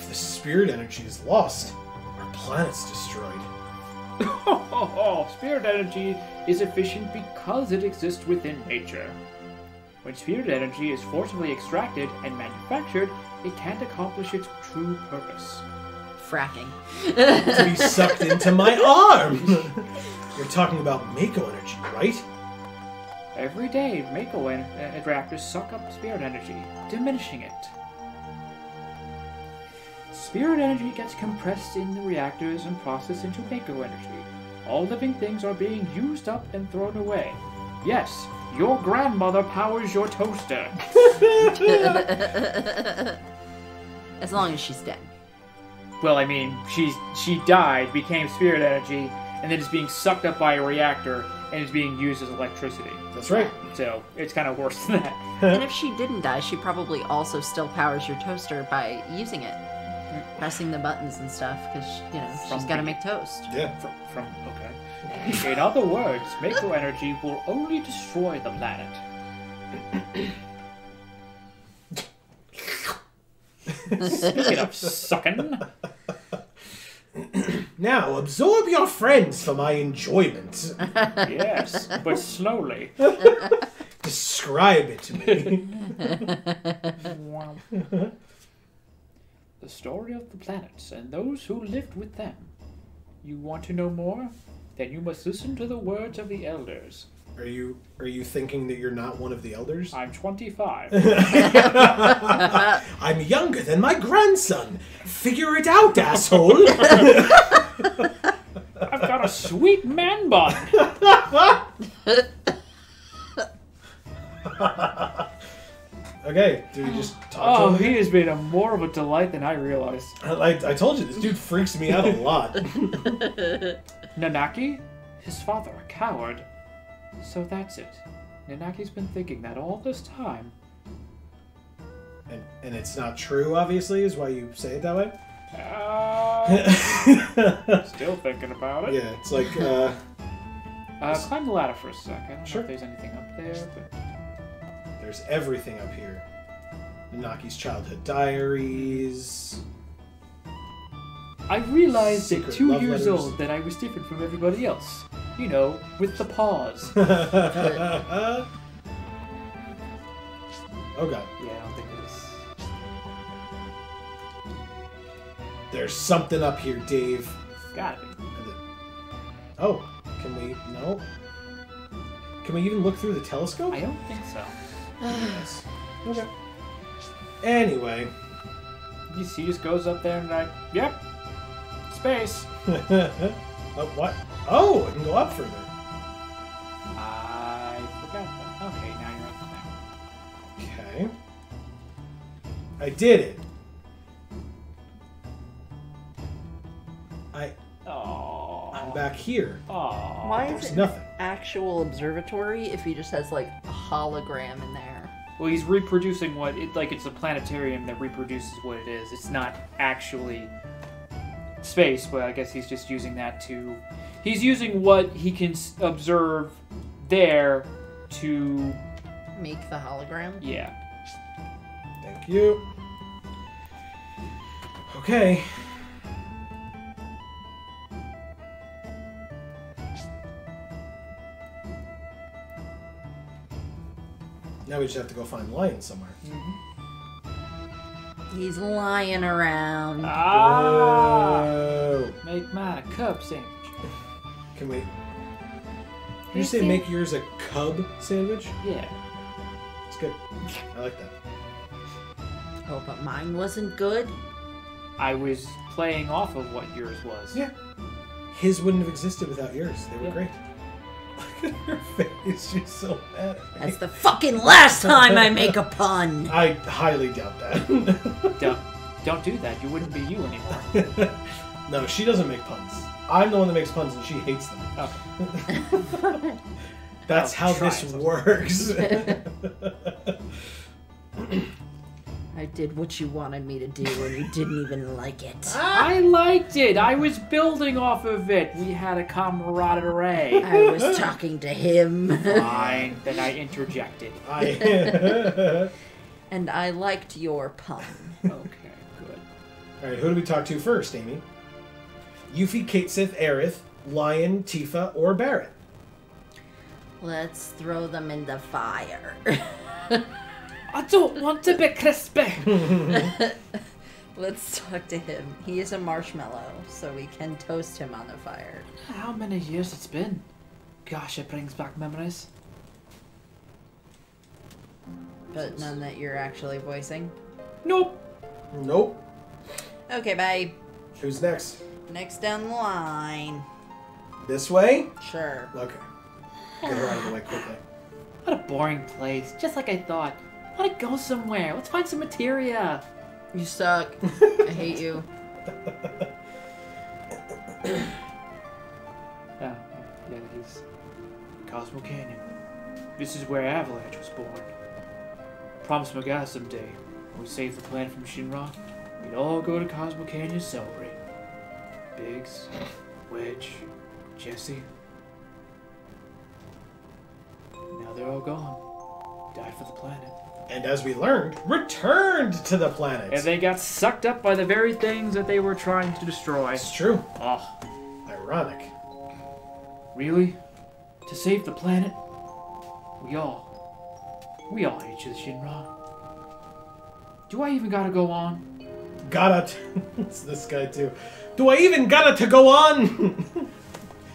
the spirit energy is lost, our planet's destroyed. Oh, oh, oh. Spirit energy is efficient because it exists within nature. When spirit energy is forcibly extracted and manufactured, it can't accomplish its true purpose. Fracking. To be sucked into my arm! You're talking about Mako energy, right? Every day, Mako and, uh, and raptors suck up spirit energy, diminishing it. Spirit energy gets compressed in the reactors and processed into Mako energy. All living things are being used up and thrown away. Yes, your grandmother powers your toaster. As long as she's dead. Well, I mean, she's, she died, became spirit energy, and then is being sucked up by a reactor and is being used as electricity. That's right. So, it's kind of worse than that. And if she didn't die, she probably also still powers your toaster by using it. Pressing the buttons and stuff, because, you know, from she's got to make toast. Yeah, from, from okay. In other words, Mako energy will only destroy the planet. Speaking of sucking. Now, absorb your friends for my enjoyment. Yes, but slowly. Describe it to me. The story of the planets and those who lived with them. You want to know more? Then you must listen to the words of the elders. Are you are you thinking that you're not one of the elders? I'm twenty-five. I'm younger than my grandson. Figure it out, asshole. I've got a sweet man bun. Okay, do we just talk oh, to him? Oh, he has been a more of a delight than I realized. I, I told you, this dude freaks me out a lot. Nanaki? His father, a coward. So that's it. Nanaki's been thinking that all this time. And, and it's not true, obviously, is why you say it that way? Uh, still thinking about it. Yeah, it's like... Uh, uh, climb the ladder for a sec. I don't sure. know if there's anything up there, but... There's everything up here. Nanaki's childhood diaries. I realized at two years old that I was different from everybody else. You know, with the paws. Oh god. Yeah, I don't think it is. There's something up here, Dave. It's gotta be. Oh, can we? No. Can we even look through the telescope? I don't think so. Yes. Okay. Anyway. You see, he just goes up there and like, yep. Space. Oh, what? Oh, I can go up further. I forgot that. Okay, now you're up there. Okay. I did it. I... Oh. I'm back here. Oh. Why is it nothing. Actual observatory if he just has like a hologram in there? Well, he's reproducing what it like it's a planetarium that reproduces what it is. It's not actually space, but I guess he's just using that to he's using what he can observe there to make the hologram. Yeah. Thank you. Okay. Now we just have to go find Lion somewhere. Mm-hmm. He's lying around. Ah! Whoa. Make my cub sandwich. Can we... Did you say make yours a cub sandwich? Yeah. It's good. I like that. Oh, but mine wasn't good? I was playing off of what yours was. Yeah. His wouldn't have existed without yours. They were yeah. great. Look at her face, she's so mad at me. That's the fucking last time I make a pun! I highly doubt that. don't, don't do that, you wouldn't be you anymore. No, she doesn't make puns. I'm the one that makes puns and she hates them. Okay. That's I'll how this works. did what you wanted me to do and you didn't even like it. I liked it. I was building off of it. We had a camaraderie. I was talking to him. Fine. Then I interjected. I... and I liked your pun. Okay, good. All right, who do we talk to first, Amy? Yuffie, Cait Sith, Aerith, Lion, Tifa, or Barret? Let's throw them in the fire. I don't want to be crispy. Let's talk to him. He is a marshmallow, so we can toast him on the fire. How many years it's been? Gosh, it brings back memories. But none that you're actually voicing? Nope. Nope. Okay, bye. Who's next? Next down the line. This way? Sure. Okay. Get her out of the way quickly. What a boring place. Just like I thought. I want to go somewhere. Let's find some materia. You suck. I hate you. yeah, yeah, he's Cosmo Canyon. This is where Avalanche was born. Promised my guy someday, when we save the planet from Shinra, we'd all go to Cosmo Canyon and celebrate. Biggs, Wedge, Jesse. Now they're all gone. Died for the planet. And as we learned, returned to the planet. And they got sucked up by the very things that they were trying to destroy. It's true. Ah, oh. Ironic. Really? To save the planet? We all... We all hate you, Shinra. Do I even gotta go on? Gotta... it's this guy, too. Do I even gotta to go on?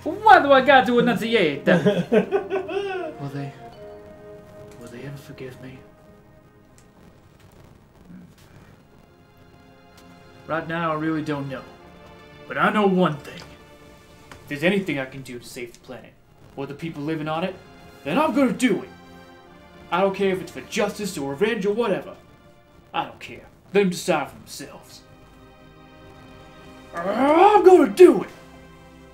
Why do I gotta to enunciate? Will they... Will they ever forgive me? Right now, I really don't know. But I know one thing. If there's anything I can do to save the planet, or the people living on it, then I'm gonna do it. I don't care if it's for justice or revenge or whatever. I don't care. Let them decide for themselves. I'm gonna do it!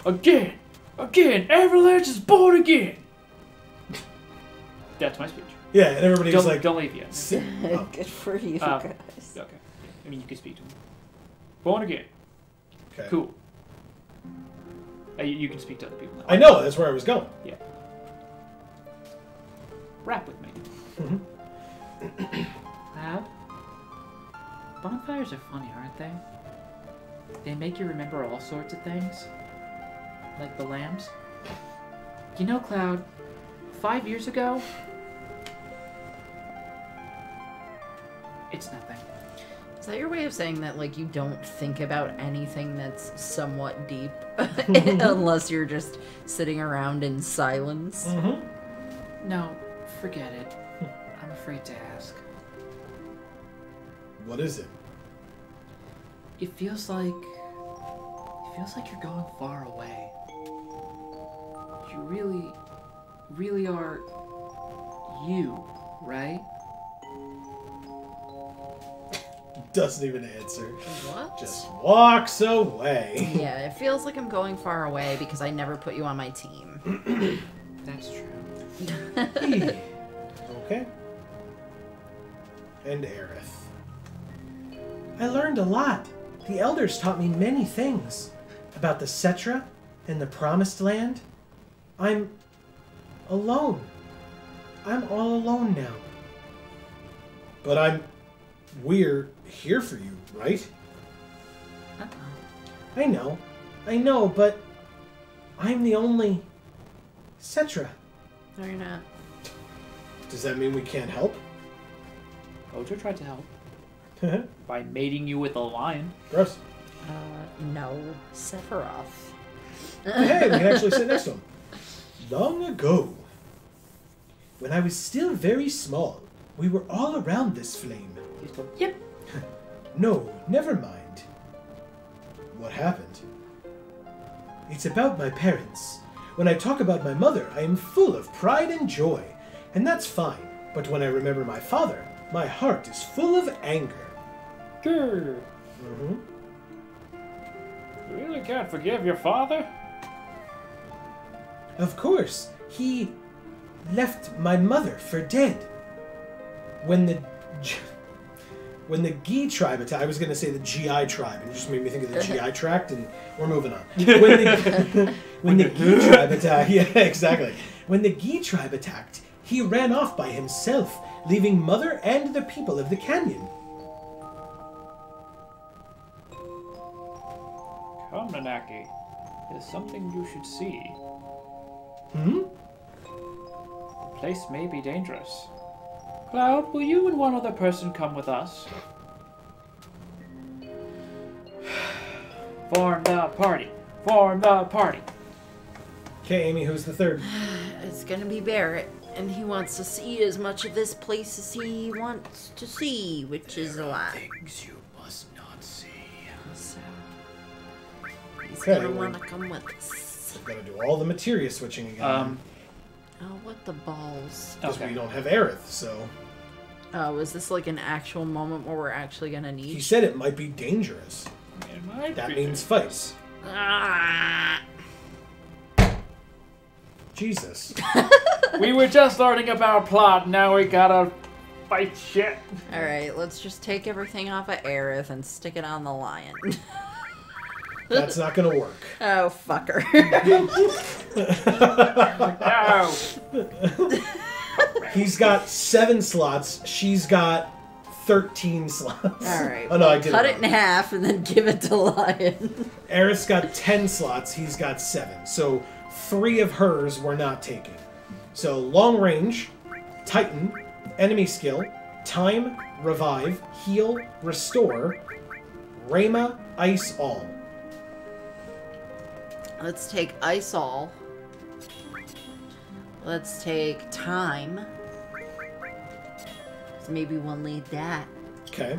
Again! Again! Avalanche is born again! That's my speech. Yeah, and everybody don't, was like... Don't leave yet. Oh. Good for you um, guys. Okay. I mean, you can speak to me. Born again. Okay. Cool. Uh, you, you can speak to other people now. I know, that's where I was going. Yeah. Rap with me. Mm-hmm. Loud? Bonfires are funny, aren't they? They make you remember all sorts of things. Like the lambs. You know, Cloud, five years ago... It's nothing. Is that your way of saying that, like, you don't think about anything that's somewhat deep unless you're just sitting around in silence? Mm-hmm. No, forget it. I'm afraid to ask. What is it? It feels like... It feels like you're going far away. You really... really are... you, right? Doesn't even answer. What? Just walks away. Yeah, it feels like I'm going far away because I never put you on my team. That's true. Okay. And Aerith. I learned a lot. The elders taught me many things about the Cetra and the Promised Land. I'm alone. I'm all alone now. But I'm... We're here for you, right? Uh-uh. I know. I know, but I'm the only Cetra. No, you're not. Does that mean we can't help? Ojo tried to help. By mating you with a lion. Gross. Uh, no. Sephiroth. Hey, we can actually sit next to him. Long ago, when I was still very small, we were all around this flame. Yep. No, never mind. What happened? It's about my parents. When I talk about my mother, I am full of pride and joy, and that's fine. But when I remember my father, my heart is full of anger. Grr. Mm-hmm. You really can't forgive your father? Of course. He left my mother for dead. When the... When the Gi tribe attacked, I was going to say the G I tribe, and it just made me think of the G I tract, and we're moving on. When the, when the Gi tribe attacked, yeah, exactly. When the Gi tribe attacked, he ran off by himself, leaving Mother and the people of the canyon. Come, Nanaki. There's something you should see. Hmm? The place may be dangerous. Cloud, will you and one other person come with us? Form the party! Form the party! Okay, Amy, who's the third? It's gonna be Barrett, and he wants to see as much of this place as he wants to see, which there is a lot. Things you must not see. So, he's okay, gonna wanna come with us. We're gonna do all the materia switching again. Um, oh, what the balls. Because okay. we don't have Aerith, so... Oh, uh, is this like an actual moment where we're actually gonna need? He said it might be dangerous. It might that be means fights. Ah. Jesus. We were just learning about plot. Now we gotta fight shit. All right, let's just take everything off of Aerith and stick it on the lion. That's not gonna work. Oh, fucker. No. He's got seven slots. She's got thirteen slots. All right. Oh, no, I did cut it in half and then give it to Lion. Aerith's got ten slots. He's got seven. So three of hers were not taken. So long range, Titan, enemy skill, time, revive, heal, restore, Rhema, ice all. Let's take ice all. Let's take time. So maybe we'll need that. Okay.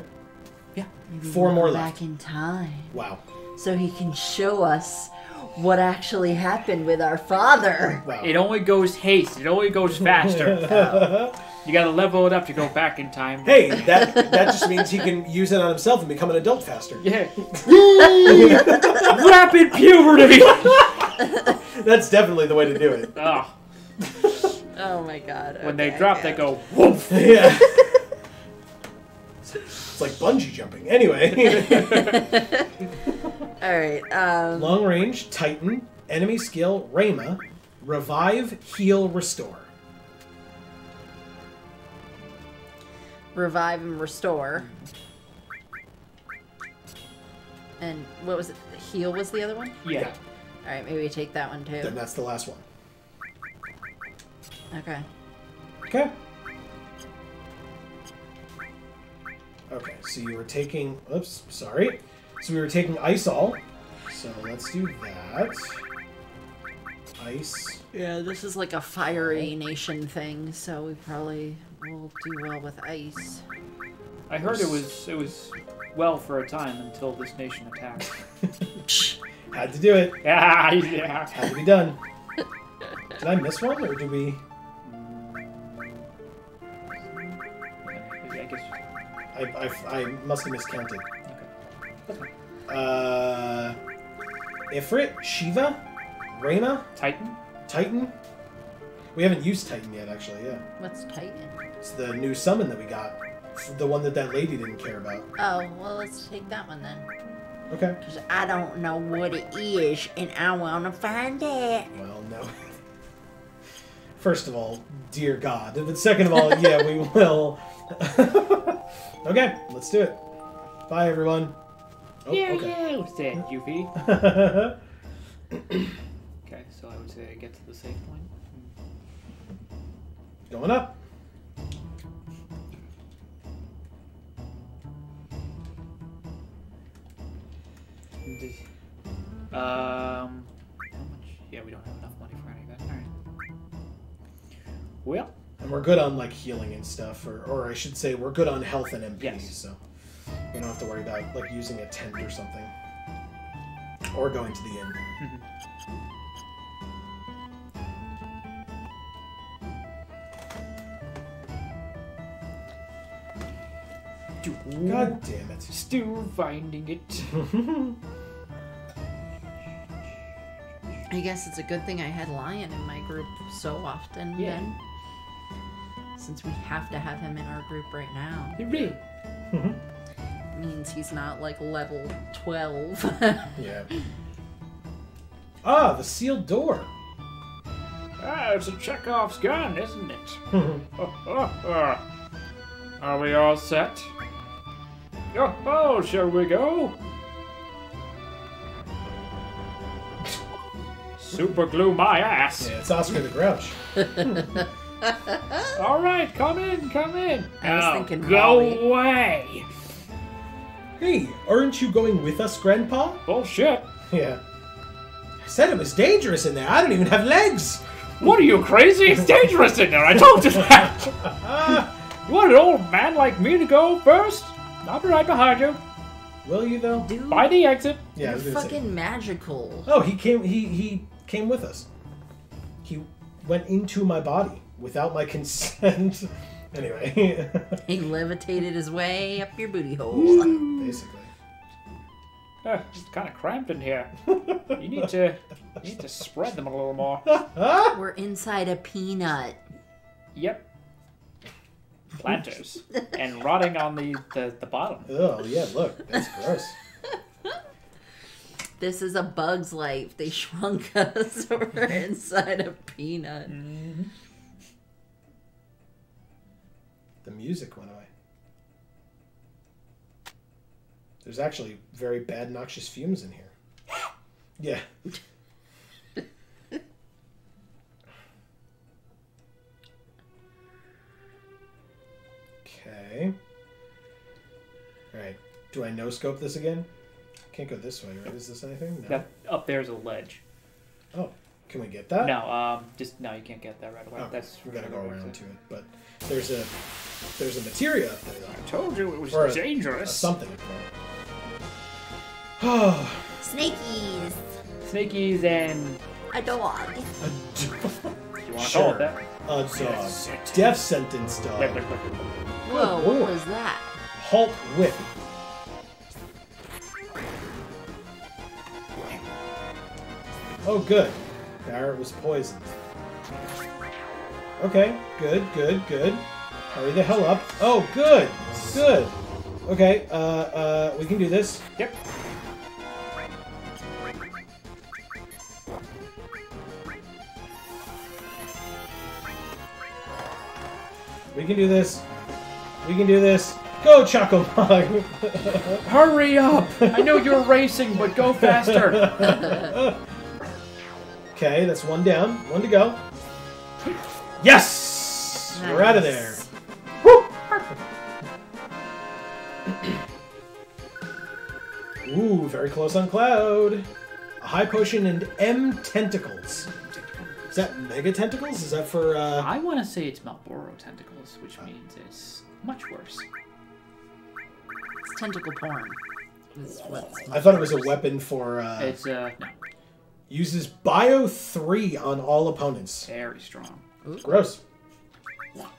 Yeah. Maybe Four we'll more left. Back in time. Wow. So he can show us what actually happened with our father. Wow. It only goes haste. It only goes faster. Oh. You gotta level it up to go back in time. Hey, that that just means he can use it on himself and become an adult faster. Yeah. Rapid puberty! That's definitely the way to do it. Oh, oh my god. Okay, when they drop, okay. they go, woof! Yeah. It's like bungee jumping. Anyway. Alright, um... long range, Titan, enemy skill, Rhema, revive, heal, restore. Revive and restore. And what was it? Heal was the other one? Yeah. yeah. Alright, maybe we take that one too. Then that's the last one. Okay. Okay. Okay, so you were taking... Oops, sorry. So we were taking ice all. So let's do that. Ice. Yeah, this is like a fiery nation thing, so we probably... We'll do well with ice. I heard it was it was well for a time until this nation attacked. Had to do it. Yeah, yeah. Had to be done. Did I miss one, or did we? I guess I I, I must have miscounted. Okay. Uh, Ifrit, Shiva, Rhema, Titan, Titan. We haven't used Titan yet, actually, yeah. What's Titan? It's the new summon that we got. It's the one that that lady didn't care about. Oh, well, let's take that one then. Okay. Because I don't know what it is, and I want to find it. Well, no. First of all, dear God. But second of all, yeah, we will. Okay, let's do it. Bye, everyone. Oh, yeah, okay. yeah, what's that, Yuffie? Okay, so I would say I get to the safe point. Going up. Um, how much? Yeah, we don't have enough money for any of that. All right. Well, and we're good on like healing and stuff, or, or I should say, we're good on health and M P. Yes. So we don't have to worry about like using a tent or something, or going to the inn. God damn it. Still finding it. I guess it's a good thing I had Lion in my group so often yeah. then. Since we have to have him in our group right now. Really? Mm-hmm. means he's not like level twelve. Yeah. Ah, the sealed door. Ah, it's a Chekhov's gun, isn't it? Oh, oh, oh. Are we all set? Oh, oh, shall we go? Super glue my ass. Yeah, it's Oscar the Grouch. All right, come in, come in. I was oh, thinking, go away. Hey, aren't you going with us, Grandpa? Bullshit. Yeah. I said it was dangerous in there. I don't even have legs. What are you, crazy? It's dangerous in there. I told you that. uh, you want an old man like me to go first? I'll be right behind you. Will you though? Dude, by the exit. Yeah, you're fucking say. magical. Oh, he came. He he came with us. He went into my body without my consent. Anyway, he levitated his way up your booty hole. Basically, uh, it's kind of cramped in here. You need to you need to spread them a little more. We're inside a peanut. Yep. Planters and rotting on the, the the bottom. Oh yeah, look, that's gross. This is a bug's life. They shrunk us. We're inside a peanut. Mm-hmm. The music went away. There's actually very bad noxious fumes in here. Yeah. Okay. Alright. Do I no-scope this again? Can't go this way, right? Is this anything? No. That, up there's a ledge. Oh. Can we get that? No. Um, just, no, you can't get that right away. Oh, That's we got to go around to it. But there's a there's a materia up there. I told you it was or dangerous. A, a something. Oh. Snakies. Snakies and... a dog. A dog. You want to sure. call it that? A dog. Death sentence dog. Wait, wait, wait, wait. Whoa, oh, what was that? Halt whip. Oh, good. Barret was poisoned. Okay, good, good, good. Hurry the hell up. Oh, good, good. Okay, uh, uh, we can do this. Yep. We can do this. We can do this. Go, Chocomog! Hurry up! I know you're racing, but go faster! Okay, that's one down. One to go. Yes! Nice. We're out of there. Woo! Ooh, very close on Cloud. A high potion and M tentacles. Is that mega tentacles? Is that for, uh... I want to say it's Malboro tentacles, which means it's... much worse. It's tentacle porn. Is what's I thought it was a weapon for, uh... It's, uh... no. Uses Bio three on all opponents. Very strong. Ooh. Gross. Alright,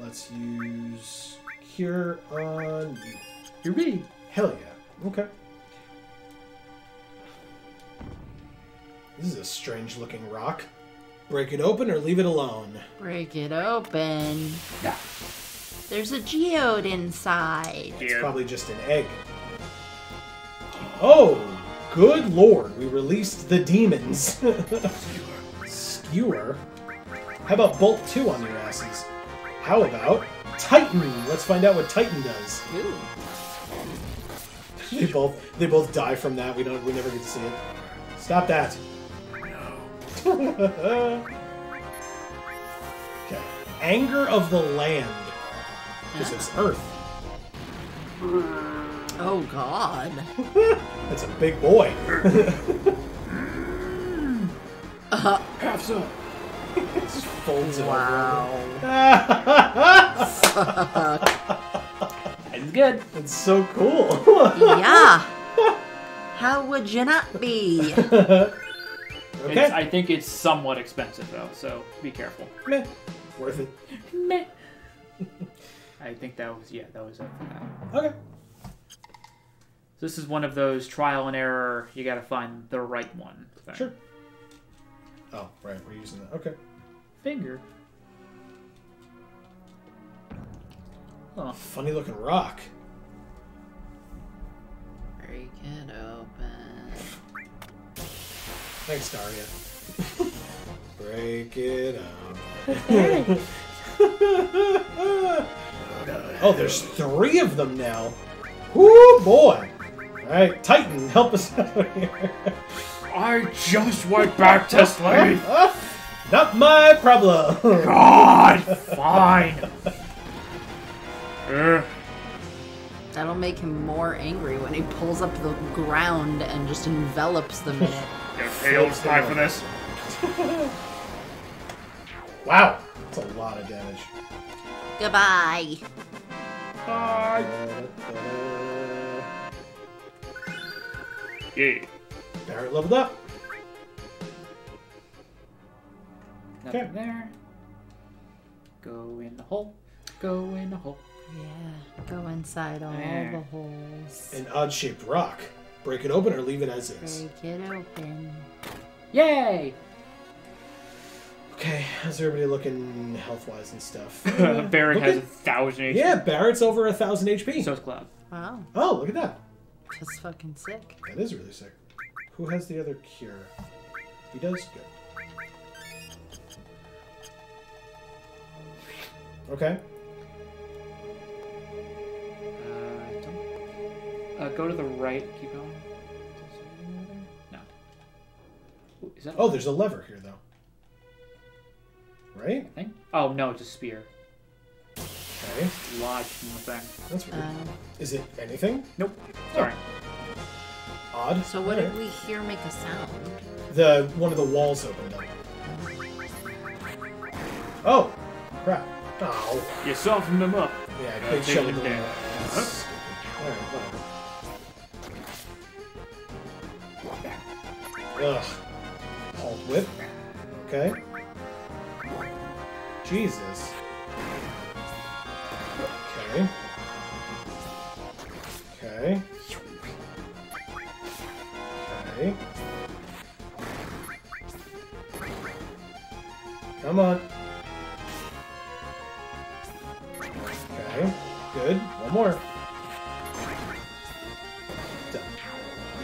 let's use... Cure on you. You're me. Hell yeah. Okay. This is a strange-looking rock. Break it open or leave it alone? Break it open. Yeah. There's a geode inside. It's probably just an egg. Oh, good lord. We released the demons. Skewer. How about Bolt two on your asses? How about Titan? Let's find out what Titan does. Ooh. They both they both die from that. We don't we never get to see it. Stop that. No. Okay. Anger of the Land. Because it's Earth. Oh, God. That's a big boy. uh, Half so. It just folds it wow. It's good. It's so cool. Yeah. How would you not be? Okay. It's, I think it's somewhat expensive, though, so be careful. Meh. Worth it. Meh. I think that was, yeah, that was it for that. Okay. So this is one of those trial and error, you gotta find the right one. Thing. Sure. Oh, right, we're using that. Okay. Finger. Oh. Funny looking rock. break it open. Thanks, Daria. Break it up. Oh, there's three of them now. Whoo, boy. Alright, Titan, help us out here. I just went back to sleep. Not my problem. God, fine. That'll make him more angry when he pulls up to the ground and just envelops them. It fails time for this. Wow, that's a lot of damage. Goodbye. Bye. Yeah. Barret leveled up. Nothing okay. There. Go in the hole. Go in the hole. Yeah. Go inside all there. The holes. An odd-shaped rock. Break it open or leave it as is. Break it open. Yay! Okay, how's everybody looking health-wise and stuff? Uh, Barret has at... a thousand H P. Yeah, Barret's over a thousand H P. So is Cloud. Wow. Oh, look at that. That's fucking sick. That is really sick. Who has the other cure? He does? Good. Okay. Uh, I don't... Uh, go to the right. Keep going. No. Ooh, is that oh, there's a lever here, though. Right? I think. Oh, no, it's a spear. Okay. Lodged in the back. That's weird. Um, Is it anything? Nope. Sorry. Oh. Odd. So what right. did we hear make a sound? The one of the walls opened up. Oh! Crap. Oh. You softened them up. Yeah, I could shove them down. down. Huh? Alright, whatever. Ugh. Halt whip. Okay. Jesus. Okay. Okay. Okay. Come on. Okay. Good. One more. Done.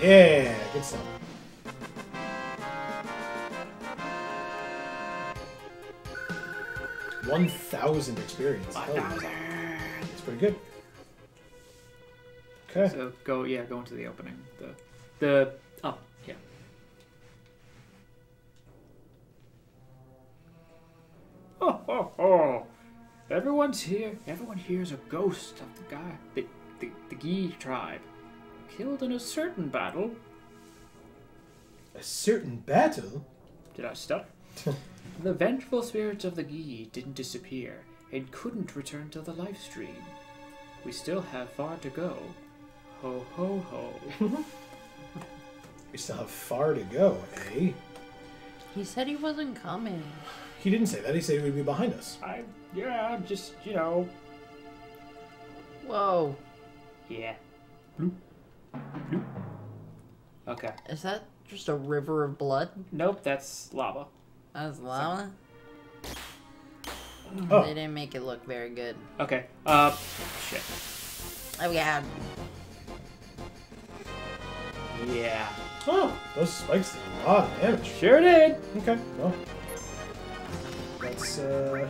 Yeah. Good stuff. one thousand experience. Oh, that's pretty good. Okay. So go, yeah, go into the opening. The, the, oh, yeah. Oh, oh, oh. Everyone's here. Everyone here is a ghost of the guy, the, the, the Gi tribe. Killed in a certain battle. A certain battle? Did I stutter? The vengeful spirits of the Gi didn't disappear and couldn't return to the live stream. We still have far to go. Ho ho ho. We still have far to go, eh? He said he wasn't coming. He didn't say that. He said he would be behind us. I, yeah, I'm just, you know. Whoa. Yeah. Bloop. Bloop. Okay. Is that just a river of blood? Nope, that's lava. That was lava? Oh. They didn't make it look very good. Okay. Uh, shit. Oh, yeah. Yeah. Oh, those spikes did a lot of damage. Sure did. Okay. Well, let's, uh...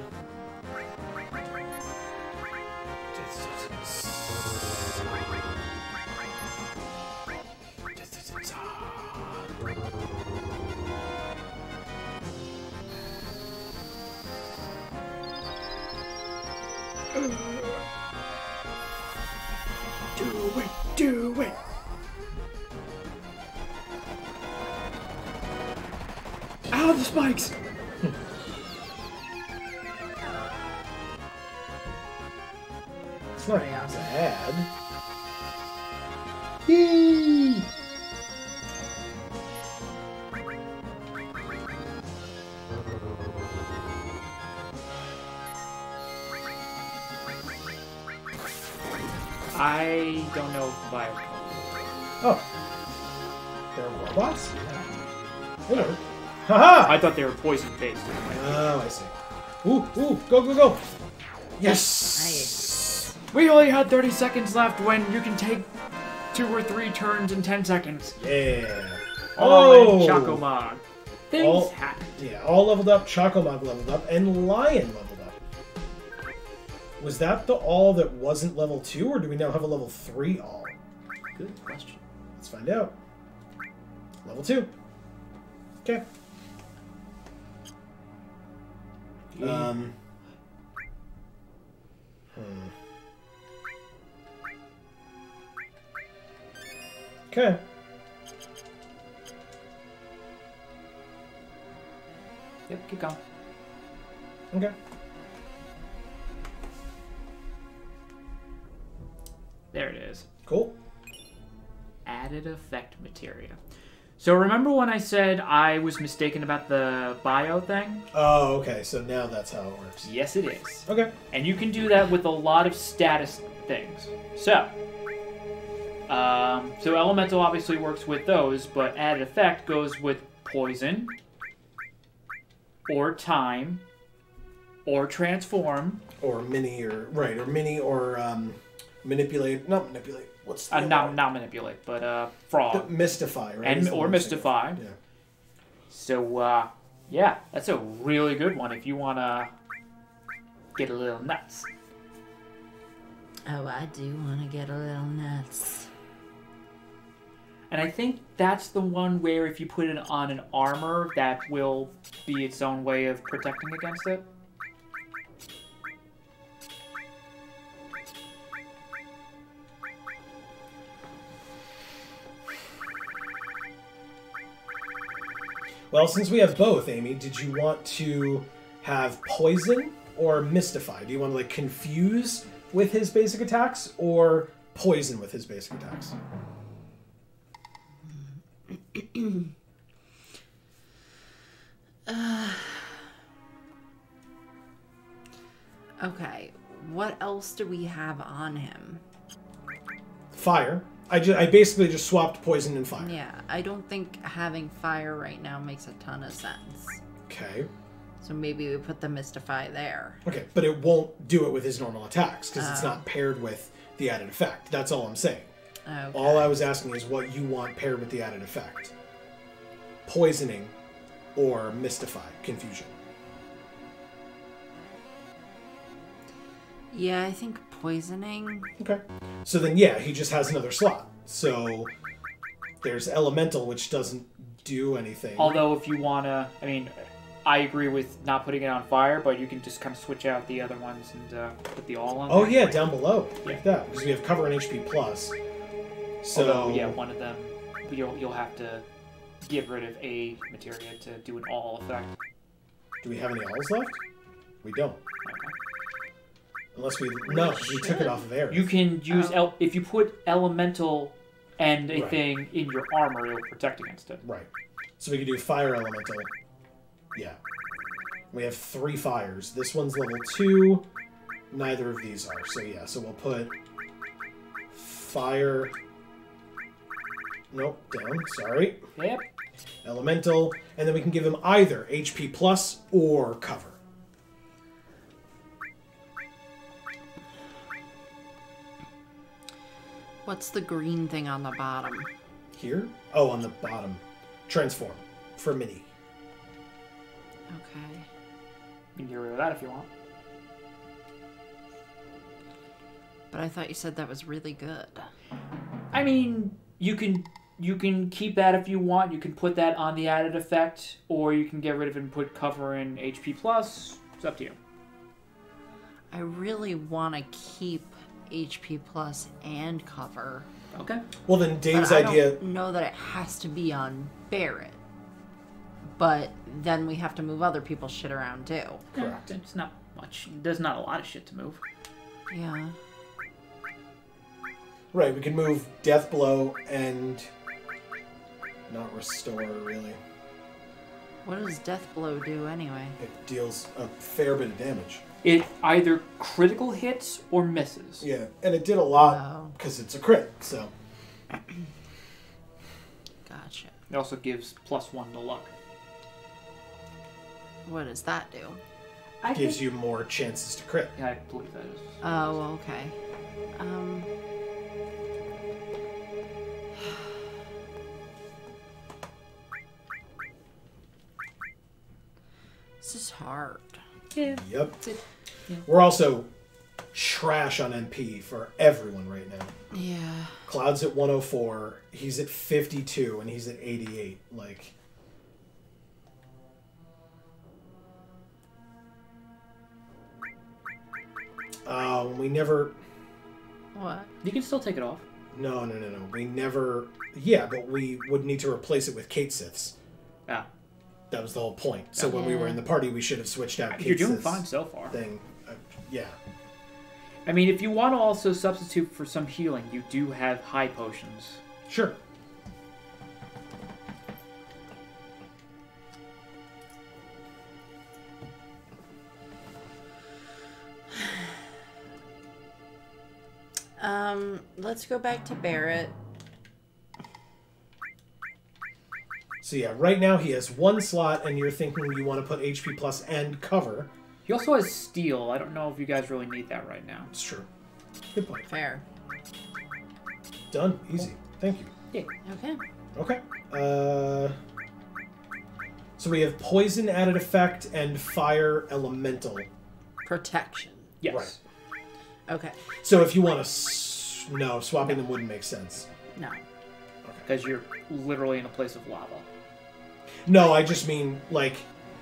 Spikes! It's not bad. Yay! I don't know why. Oh. They're robots? Whatever. Haha! I thought they were poison-based. Oh, I see. Ooh, ooh, go, go, go! Yes! Nice. We only had thirty seconds left when you can take two or three turns in ten seconds. Yeah. All oh. in Chocomog. Things all, happened. Yeah, all leveled up, Chocomog leveled up, and Lion leveled up. Was that the all that wasn't level two, or do we now have a level three all? Good question. Let's find out. Level two. Okay. Mm. Um. Hmm. Okay. Yep, keep going. Okay. There it is. Cool. Added effect materia. So remember when I said I was mistaken about the bio thing? Oh, okay. So now that's how it works. Yes, it is. Okay. And you can do that with a lot of status things. So, um, so elemental obviously works with those, but added effect goes with poison, or time, or transform, or mini, or right, or mini, or um, manipulate. Not manipulate. What's the uh, not not manipulate, but uh, fraud. The mystify, right? And or mystify. Yeah. So uh, yeah, that's a really good one if you wanna get a little nuts. Oh, I do wanna get a little nuts. And I think that's the one where if you put it on an armor, that will be its own way of protecting against it. Well, since we have both, Amy, did you want to have poison or mystify? Do you want to, like, confuse with his basic attacks or poison with his basic attacks? uh, okay, what else do we have on him? Fire. I, just, I basically just swapped poison and fire. Yeah, I don't think having fire right now makes a ton of sense. Okay. So maybe we put the mystify there. Okay, but it won't do it with his normal attacks because uh, it's not paired with the added effect. That's all I'm saying. Okay. All I was asking is what you want paired with the added effect. Poisoning or mystify, confusion. Yeah, I think poisoning. Okay. So then, yeah, he just has another slot. So there's elemental, which doesn't do anything. Although if you want to, I mean, I agree with not putting it on fire, but you can just kind of switch out the other ones and uh, put the all on. Oh, there. Yeah, down below. Yeah. Like that. Because we have cover and H P plus. So although, yeah, one of them, you'll, you'll have to get rid of a materia to do an all effect. Do we have any alls left? We don't. Okay. Unless we no, we, we took it off of Aerith. You can use um, el if you put elemental and a right. thing in your armor, it'll protect against it. Right. So we can do fire elemental. Yeah. We have three fires. This one's level two. Neither of these are. So yeah. So we'll put fire. Nope. Down. Sorry. Yep. Elemental, and then we can give him either H P plus or cover. What's the green thing on the bottom? Here? Oh, on the bottom. Transform. For mini. Okay. You can get rid of that if you want. But I thought you said that was really good. I mean, you can you can keep that if you want. You can put that on the added effect, or you can get rid of it and put cover in H P plus. It's up to you. I really want to keep H P plus and cover. Okay. Well, then Dave's but I idea. I don't know that it has to be on Barrett, but then we have to move other people's shit around too. Correct. It's not much. There's not a lot of shit to move. Yeah. Right. We can move Death Blow and not Restore really. What does Death Blow do anyway? It deals a fair bit of damage. It either critical hits or misses. Yeah, and it did a lot because oh. it's a crit, so. Gotcha. It also gives plus one to luck. What does that do? It gives think... you more chances to crit. Yeah, I believe that is. Oh, okay. Um, two. Yep. Two. Yeah. We're also trash on N P for everyone right now. Yeah. Cloud's at one oh four. He's at fifty-two, and he's at eighty-eight. Like... Uh, we never... What? You can still take it off. No, no, no, no. We never... Yeah, but we would need to replace it with Cait Siths. Ah. That was the whole point. So yeah. when we were in the party, we should have switched out Cait Siths. You're doing fine so far. Thing. Uh, yeah. I mean, if you want to also substitute for some healing, you do have high potions. Sure. Um, let's go back to Barrett. So yeah, right now he has one slot, and you're thinking you want to put H P plus and cover. He also has steel. I don't know if you guys really need that right now. It's true. Good point. Fair. Done. Easy. Thank you. Yeah. Okay. Okay. Uh, so we have poison added effect and fire elemental. Protection. Yes. Right. Okay. So if you want to... S no, swapping them wouldn't make sense. No. Because okay. you're literally in a place of lava. No, I just mean, like,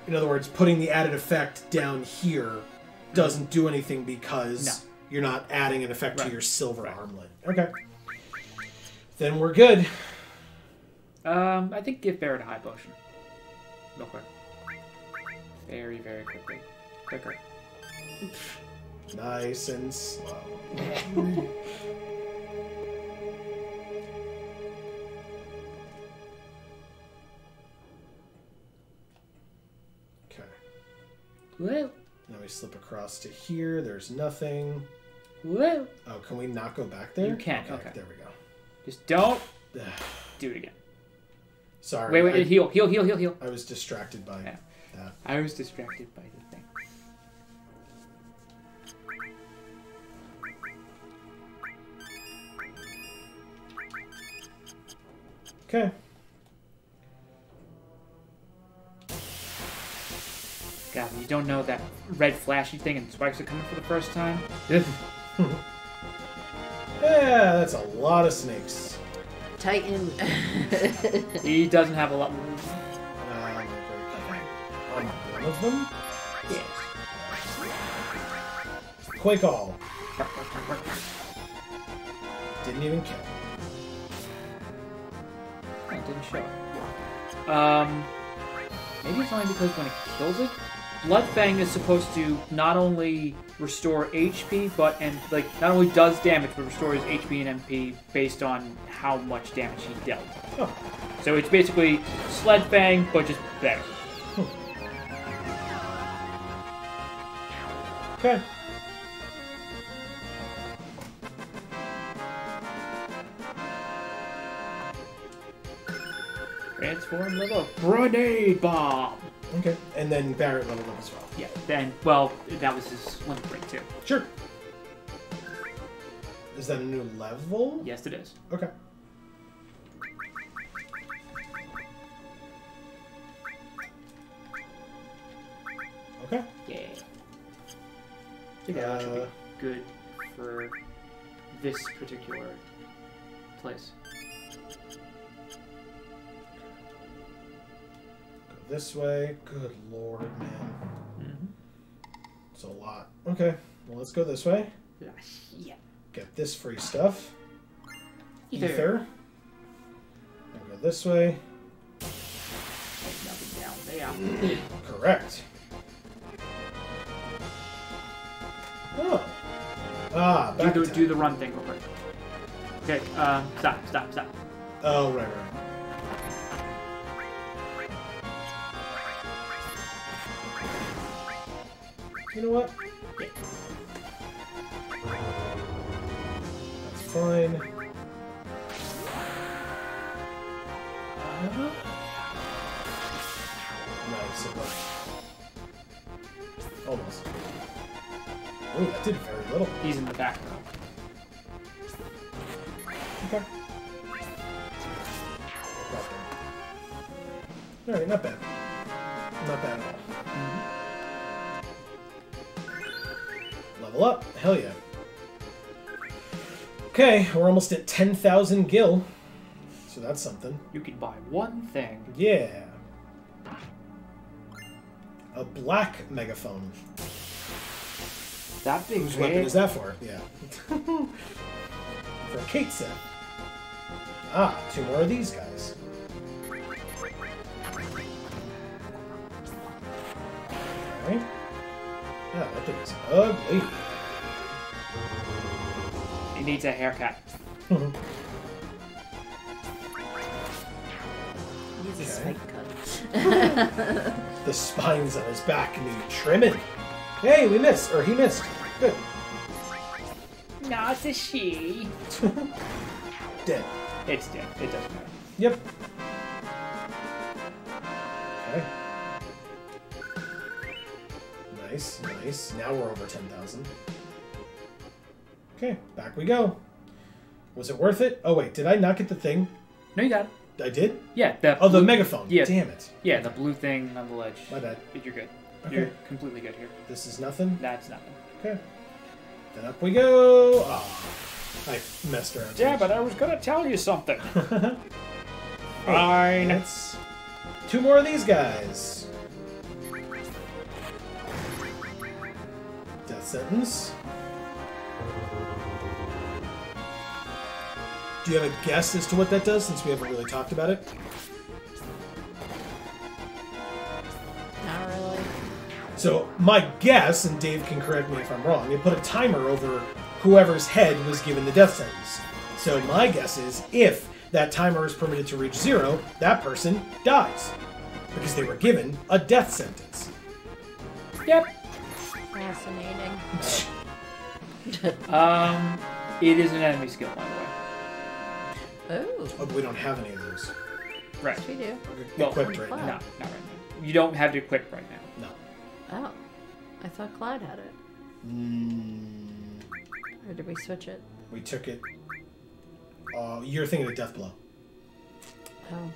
in other words, putting the added effect down here doesn't do anything because no. you're not adding an effect right. to your silver right. armlet. Okay. Then we're good. Um, I think give Barrett a high potion. Real quick. Very, very quickly. Quicker. Nice and slow. Okay. Whoa. Now we slip across to here. There's nothing. Whoa. Oh, can we not go back there? You can. Okay. okay. There we go. Just don't do it again. Sorry. Wait, wait. I, heal, heal, heal, heal, heal. I was distracted by yeah. that. I was distracted by the thing. Okay. God, you don't know that red flashy thing and spikes are coming for the first time? Yeah, that's a lot of snakes. Titan. He doesn't have a lot more. Uh, I'm one of them? Yes. Yeah. Quake all. Didn't even kill. It didn't show it. Um, maybe it's only because when it kills it, Bloodfang is supposed to not only restore H P, but and like not only does damage, but restores H P and M P based on how much damage he dealt. Oh. So it's basically Sledfang, but just better. Hmm. Okay. Transform level grenade bomb. Okay, and then Barrett level up as well. Yeah, then well, that was his limit break too. Sure. Is that a new level? Yes, it is. Okay. Okay. Yeah. I think that should be good for this particular place. This way. Good lord, man. Mm-hmm. It's a lot. Okay. Well, let's go this way. Yeah. Get this free stuff. Ether. Ether. Go this way. Nothing down there. Correct. Oh. Ah, back do, do, do the run thing real quick. Okay, uh, stop, stop, stop. Oh, right, right. You know what? Yeah. That's fine. Uh-huh. Nice, it worked. Almost. Oh, that did very little. He's in the back now. Okay. Alright, not bad. Not bad at all. Mm-hmm. level up. Hell yeah. Okay, we're almost at ten thousand gil. So that's something. You can buy one thing. Yeah. A black megaphone. That big. Whose big weapon is that for? Yeah. For Cait Sith. Ah, two more of these guys. Alright. Yeah, that thing is ugly. He needs a haircut. He needs a spike cut. The spines on his back need trimming. Hey, we missed, or he missed. Good. No, it's a she. Dead. It's dead. It doesn't matter. Yep. Okay. Nice, nice. Now we're over ten thousand. Okay, back we go. Was it worth it? Oh, wait, did I not get the thing? No, you got it. I did? Yeah. The oh, the megaphone. Yeah. Damn it. Yeah, the blue thing on the ledge. My bad. But you're good. Okay. You're completely good here. This is nothing? That's nothing. Okay. Then up we go. Oh, I messed around. Yeah, but I was going to tell you something. Fine. Hey, that's two more of these guys. Death sentence. Do you have a guess as to what that does, since we haven't really talked about it? Not really. So, my guess, and Dave can correct me if I'm wrong, they put a timer over whoever's head was given the death sentence. So, my guess is, if that timer is permitted to reach zero, that person dies. Because they were given a death sentence. Yep. Fascinating. um, it is an enemy skill, by the way. Ooh. Oh, but we don't have any of those. Right. Yes, we do. Well, equipped right now. No, not right now. You don't have to equip right now. No. Oh, I thought Clyde had it. Mm. Or did we switch it? We took it. Uh, you're thinking of Death Blow. Oh.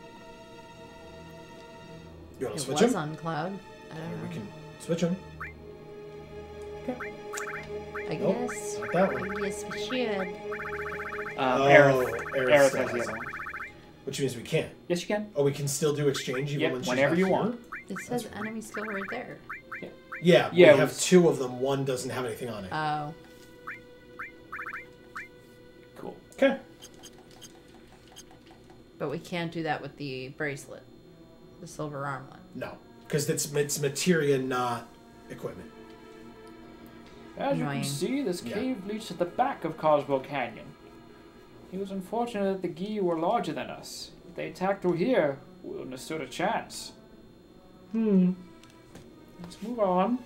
You want to switch him? It was on Cloud. I don't know. We can switch him. Okay. I nope, guess. Not that one. I guess we should. Um, oh, Aerith. Aerith has the other one. Which means we can't. Yes, you can. Oh, we can still do exchange even yep, when she's whenever you here? Want. It says right. Enemy skill right there. Yeah, yeah, yeah we have was... two of them. One doesn't have anything on it. Oh. Cool. Okay. But we can't do that with the bracelet. The silver arm one. No. Because it's, it's materia, not equipment. As Annoying. You can see, this cave yeah. leads to the back of Cosmo Canyon. It was unfortunate that the Gi were larger than us. If they attacked through here, we wouldn't have stood a chance. Hmm. Let's move on.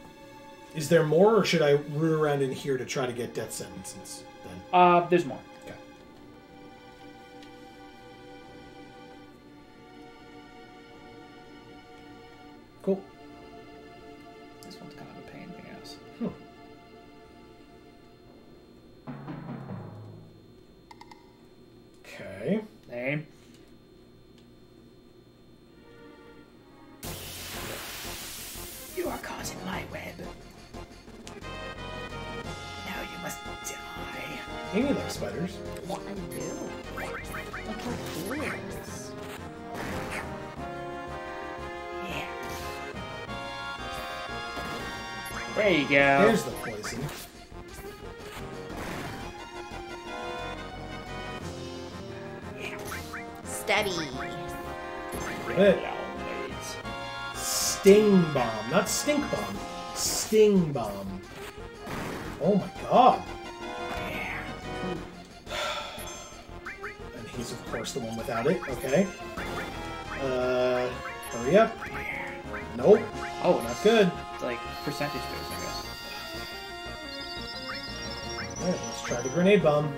Is there more, or should I root around in here to try to get death sentences then? Uh, there's more. Okay. Cool. This one's kind of a pain in the ass. Hmm. Okay. Name. You are caught in my web. Now you must die. Amy likes spiders. What I do. Look how cool it is. Yeah. There you go. There's the poison. Yeah. Stabby. Good. Sting bomb, not stink bomb. Sting bomb. Oh my god. Yeah. And he's of course the one without it. Okay. Uh, hurry up. Nope. Oh, not good. Like percentage boost, I guess. All right, let's try the grenade bomb.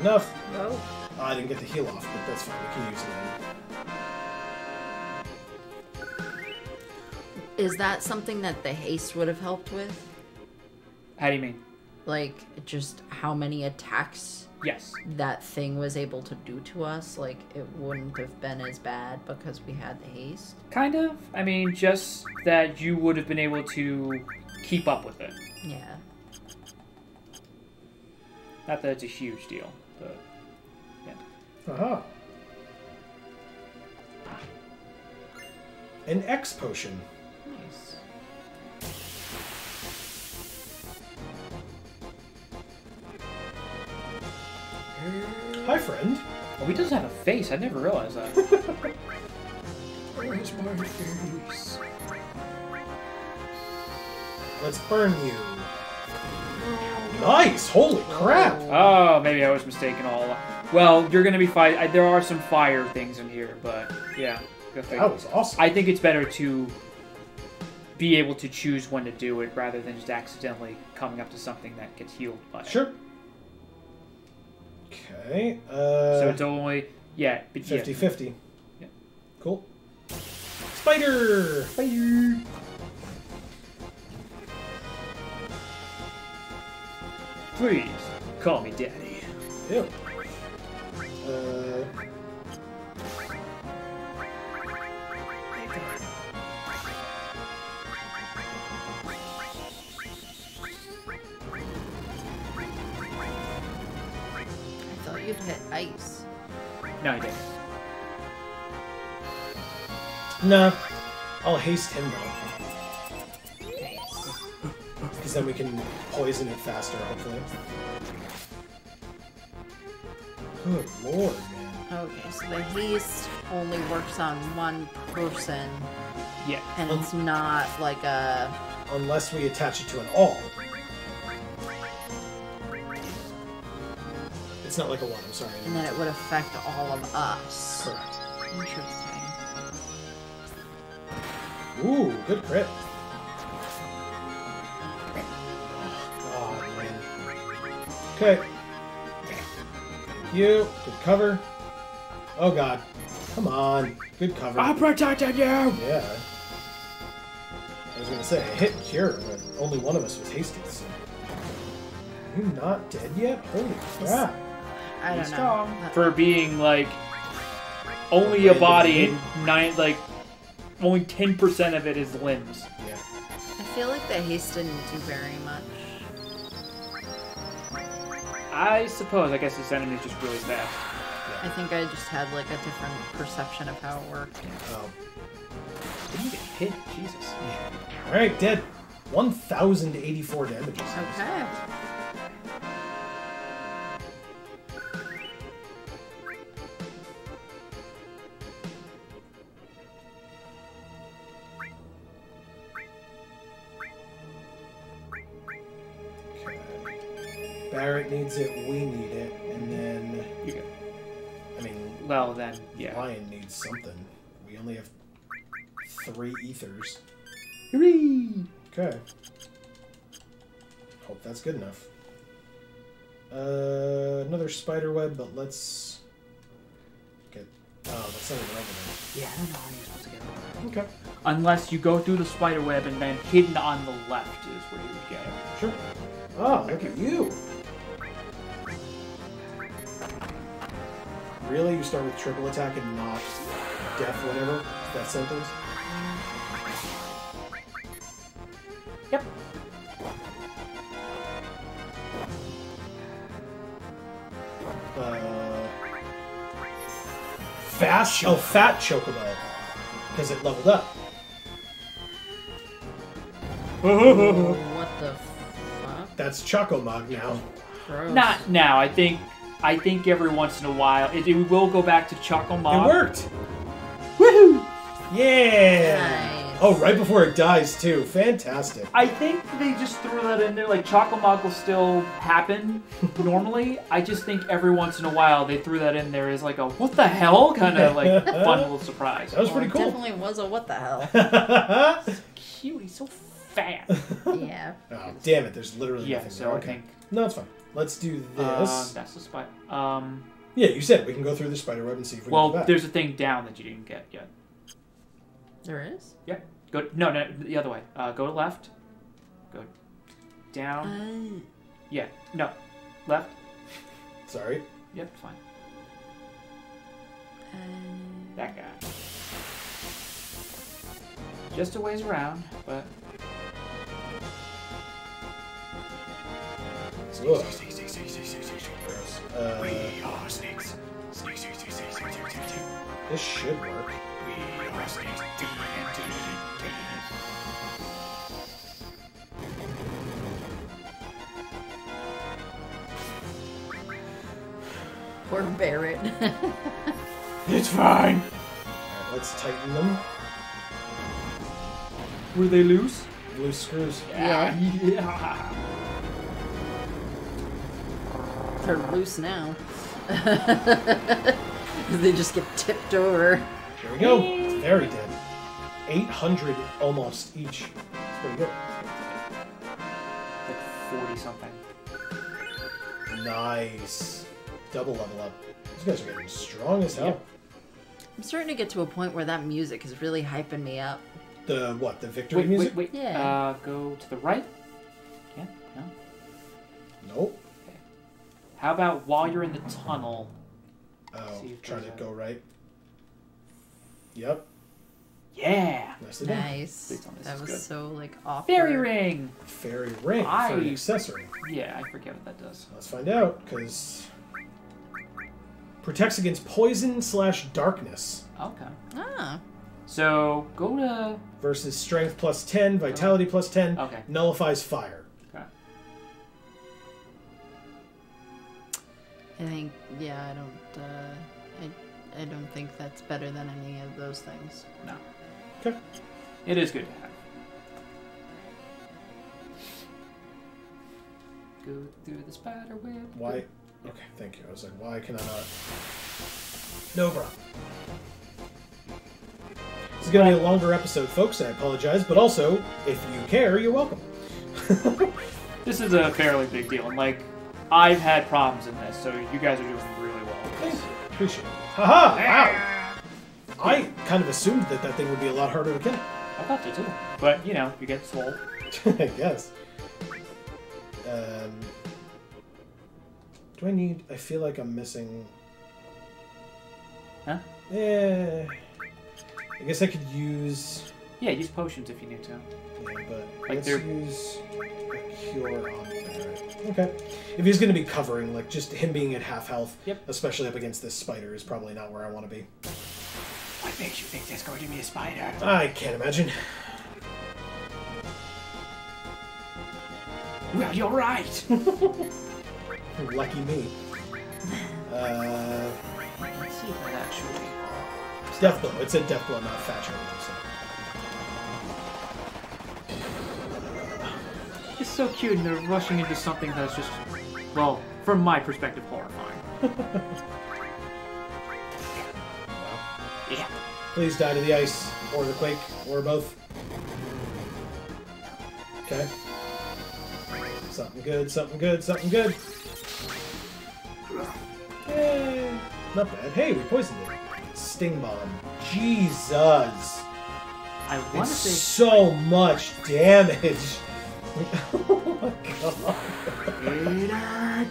Enough. No. Oh, I didn't get the heal off, but that's fine. We can use it. Is that something that the haste would have helped with? How do you mean? Like, just how many attacks yes. that thing was able to do to us, like, it wouldn't have been as bad because we had the haste? Kind of. I mean, just that you would have been able to keep up with it. Yeah. Not that it's a huge deal, but, yeah. Uh-huh. An X potion. Nice. Hi, friend. Oh, he doesn't have a face. I never realized that. Where's my face? Let's burn you. Nice! Holy crap! Oh, maybe I was mistaken all along. Well, you're gonna be fire. There are some fire things in here, but yeah. That was awesome. I think it's better to be able to choose when to do it rather than just accidentally coming up to something that gets healed by it. Sure. Okay. Uh, so it's only, yeah. fifty fifty. Yeah. Cool. Spider! Spider! Please, call me daddy. Ew. Uh... You've hit ice. No, I didn't. Nah. I'll haste him though. Nice. Because then we can poison it faster, hopefully. Good lord, man. Okay, so the haste only works on one person. Yeah. And um, it's not like a... Unless we attach it to an all. It's not like a one, I'm sorry. And then it would affect all of us. Correct. Interesting. Ooh, good crit. Oh, man. Okay. You. Good cover. Oh, God. Come on. Good cover. I protected you! Yeah. I was gonna say, I hit cure, but only one of us was hasted, so... Are you not dead yet? Holy crap. I don't know. For being like only a body and nine, like only ten percent of it is limbs. Yeah. I feel like the haste didn't do very much. I suppose. I guess this enemy is just really fast. Yeah. I think I just had like a different perception of how it worked. Oh. Did you get hit? Jesus. Yeah. All right, dead. One thousand eighty-four damages. Okay. Barrett needs it, we need it, and then... You go. I mean, well, then, yeah. Lion needs something. We only have three ethers. Hooray! Okay. Hope that's good enough. Uh, another spider web, but let's... get... Oh, that's not even over there. Yeah, I don't know how you're supposed to get over there. Okay. Unless you go through the spider web and then hidden on the left is where you would get it. Sure. Oh, look at you! Really? You start with triple attack and not death, whatever? That sentence? Yep. Uh... Fast? Oh, fat chocobo. Because it leveled up. Ooh, what the fuck? That's Chocomog now. Gross. Not now, I think... I think every once in a while, it, it will go back to Chocomog. It worked! Woohoo! Yeah! Nice. Oh, right before it dies, too. Fantastic. I think they just threw that in there. Like, Chocomog will still happen normally. I just think every once in a while they threw that in there as like a what the hell kind of like fun little surprise. That was well, pretty cool. It definitely was a what the hell. He's cute. He's so fat. Yeah. Oh, damn it. There's literally yeah, nothing so there. Okay. I think... No, it's fine. Let's do this. Uh, that's the spot. Um, yeah, you said we can go through the spider web and see if we well, can. Well, there's a thing down that you didn't get yet. There is? Yeah. Go no, no, the other way. Uh, go to left. Go down. Uh, Yeah. No. Left. Sorry. Yep, fine. And... that guy. Just a ways around, but... Snake, snake, snake, snake, snake, snake, snake, snake, gross. Uh... We are snakes. Snake, snake, snake, snake, snake, snake, snake. This should work. We are snakes. Or Barrett. It's fine. Alright, let's tighten them. Were they loose? Loose screws. Yeah. Yeah. They're loose now. They just get tipped over. Here we go. There we did. eight hundred almost each. That's pretty good. Like forty something. Nice. Double level up. These guys are getting strong as hell. Yep. I'm starting to get to a point where that music is really hyping me up. The what? The victory wait, music? Wait, wait, yeah. Uh, go to the right? Yeah? No? Nope. Okay. How about while you're in the tunnel? Oh, try to a... go right. Yep. Yeah! Nicely done. Nice. That was good. So, like, off. Fairy ring! Fairy ring I... for an accessory. Yeah, I forget what that does. Let's find out, because... protects against poison slash darkness. Okay. Ah. So go to versus strength plus ten, vitality plus ten. Okay. Nullifies fire. Okay. I think yeah. I don't. Uh, I I don't think that's better than any of those things. No. Okay. It is good to have. Go through the spider web. Why? Okay, thank you. I was like, why can I not? No, bro. This is going to be a longer episode, folks. I apologize. But also, if you care, you're welcome. This is a fairly big deal. And, like, I've had problems in this, so you guys are doing really well. Thank you. Appreciate it. Haha! -ha, wow! I kind of assumed that that thing would be a lot harder to kill. I thought so, too. But, you know, you get swole. I guess. Um... Do I need... I feel like I'm missing... Huh? Yeah. I guess I could use... Yeah, use potions if you need to. Yeah, but like let's they're... use a cure on Barret. Okay. If he's going to be covering, like, just him being at half health, yep. Especially up against this spider, is probably not where I want to be. What makes you think there's going to be a spider? I can't imagine. Well, you're right! Lucky me. Uh, let's see if that actually... It's death blow. It said death blow, not Thatcher. So. It's so cute, and they're rushing into something that's just, well, from my perspective, horrifying. Well, yeah. Please die to the ice, or the quake, or both. Okay. Something good, something good, something good. Hey, not bad. Hey, we poisoned it. Sting bomb. Jesus. I want to say so much damage. Oh my god.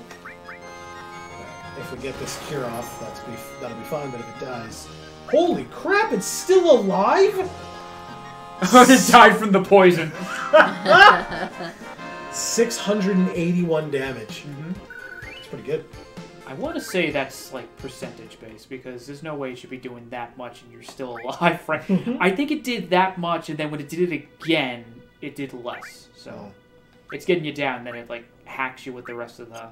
If we get this cure off, that's be that'll be fine. But if it dies, holy crap, it's still alive. It died from the poison. Six hundred and eighty-one damage. Mm-hmm. That's pretty good. I want to say that's, like, percentage-based, because there's no way you should be doing that much and you're still alive, right? I think it did that much, and then when it did it again, it did less. So, oh. It's getting you down, then it, like, hacks you with the rest of the...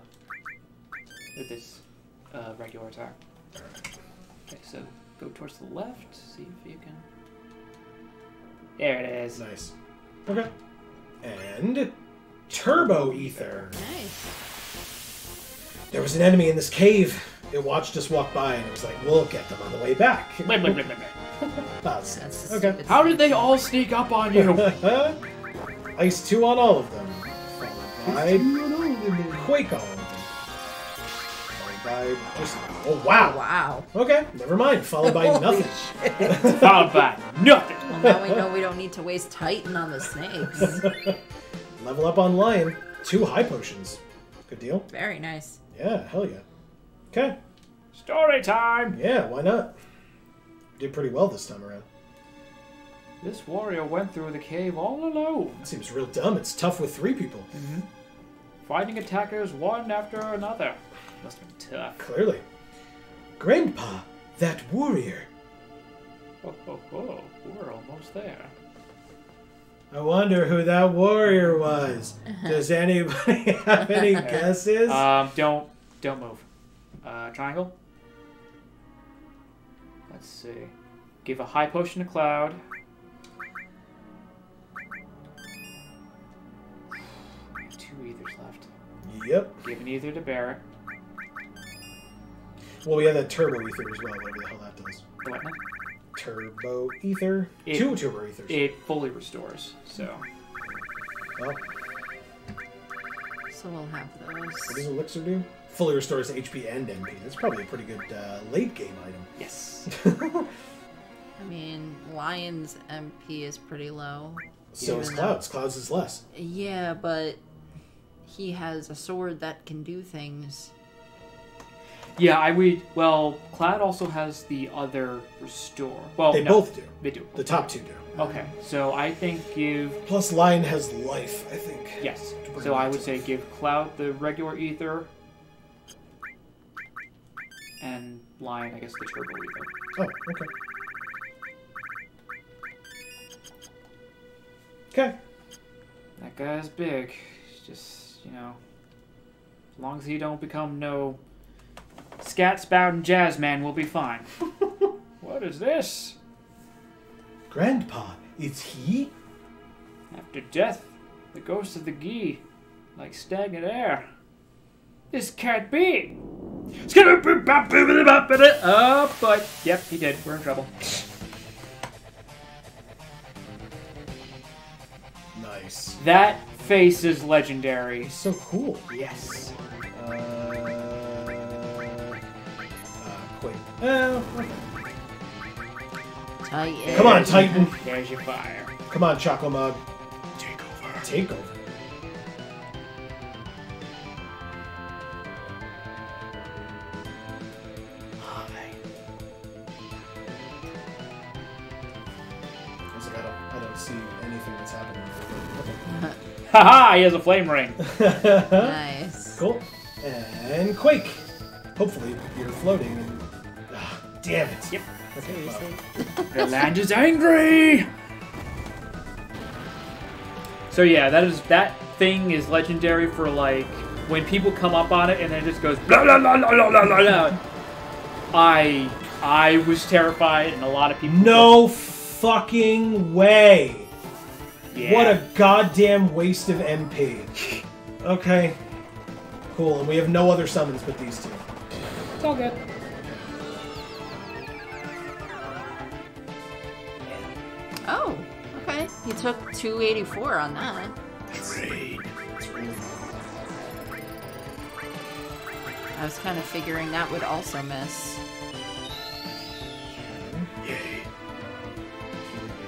with this uh, regular attack. Okay, so go towards the left, see if you can... There it is. Nice. Okay. And... Turbo Ether. Nice. There was an enemy in this cave. It watched us walk by, and it was like, "We'll get them on the way back." Wait, wait, wait, wait, wait. That's okay. How did they all sneak up on you? Ice two on all of them. Followed by quake on all of them. Followed by just oh wow, wow. Okay, never mind. Followed by nothing. Followed by nothing. Well, now we know we don't need to waste Titan on the snakes. Level up on Lion. Two high potions. Good deal. Very nice. Yeah, hell yeah. Okay. Story time! Yeah, why not? We did pretty well this time around. This warrior went through the cave all alone. That seems real dumb. It's tough with three people. Mm-hmm. Fighting attackers one after another. Must have been tough. Clearly. Grandpa, that warrior. Ho, ho, ho. We're almost there. I wonder who that warrior was. Does anybody have any guesses? Um, don't, don't move. Uh, triangle? Let's see. Give a high potion to Cloud. We have two ethers left. Yep. Give an ether to Barret. Well, we have that turbo ether as well, whatever the hell that does. What now? Turbo ether. It, two turbo ethers. It fully restores, so. Well. So we'll have those. What does elixir do? Fully restores H P and M P. That's probably a pretty good uh, late game item. Yes. I mean, Lion's M P is pretty low. So is Cloud's. Though... Cloud's is less. Yeah, but he has a sword that can do things. Yeah, I would. Well, Cloud also has the other restore. Well, they no, both do. They do. The top two do. Okay, so I think give. Plus, Lion has life. I think. Yes. So I would say give Cloud the regular ether, and Lion, I guess, the turbo ether. Oh, okay. Okay. That guy's big. Just you know, as long as he don't become no. Scat, Spout, and Jazzman will be fine. What is this? Grandpa, it's he? After death, the ghost of the Gi, like stagnant air. This can't be! Oh, but, yep, he did. We're in trouble. Nice. That face is legendary. It's so cool. Yes. Uh... Quick. Oh, okay. Titan. Come on, Titan. There's your fire. Come on, Choco Mug. Take over. Take over. Hi. I was like, I don't, I don't see anything that's happening. Haha! He has a flame ring. Nice. Cool. And Quake. Hopefully you're floating and... Ah, damn it. Yep. Seriously. The land is angry! So yeah, that is that thing is legendary for like... When people come up on it and then it just goes... Blah, blah, blah, blah, blah, blah, blah. I... I was terrified and a lot of people... No were... fucking way! Yeah. What a goddamn waste of M P. Okay. Cool, and we have no other summons but these two. It's all good. Oh, okay. He took two eighty-four on that. Great. I was kind of figuring that would also miss. Yay.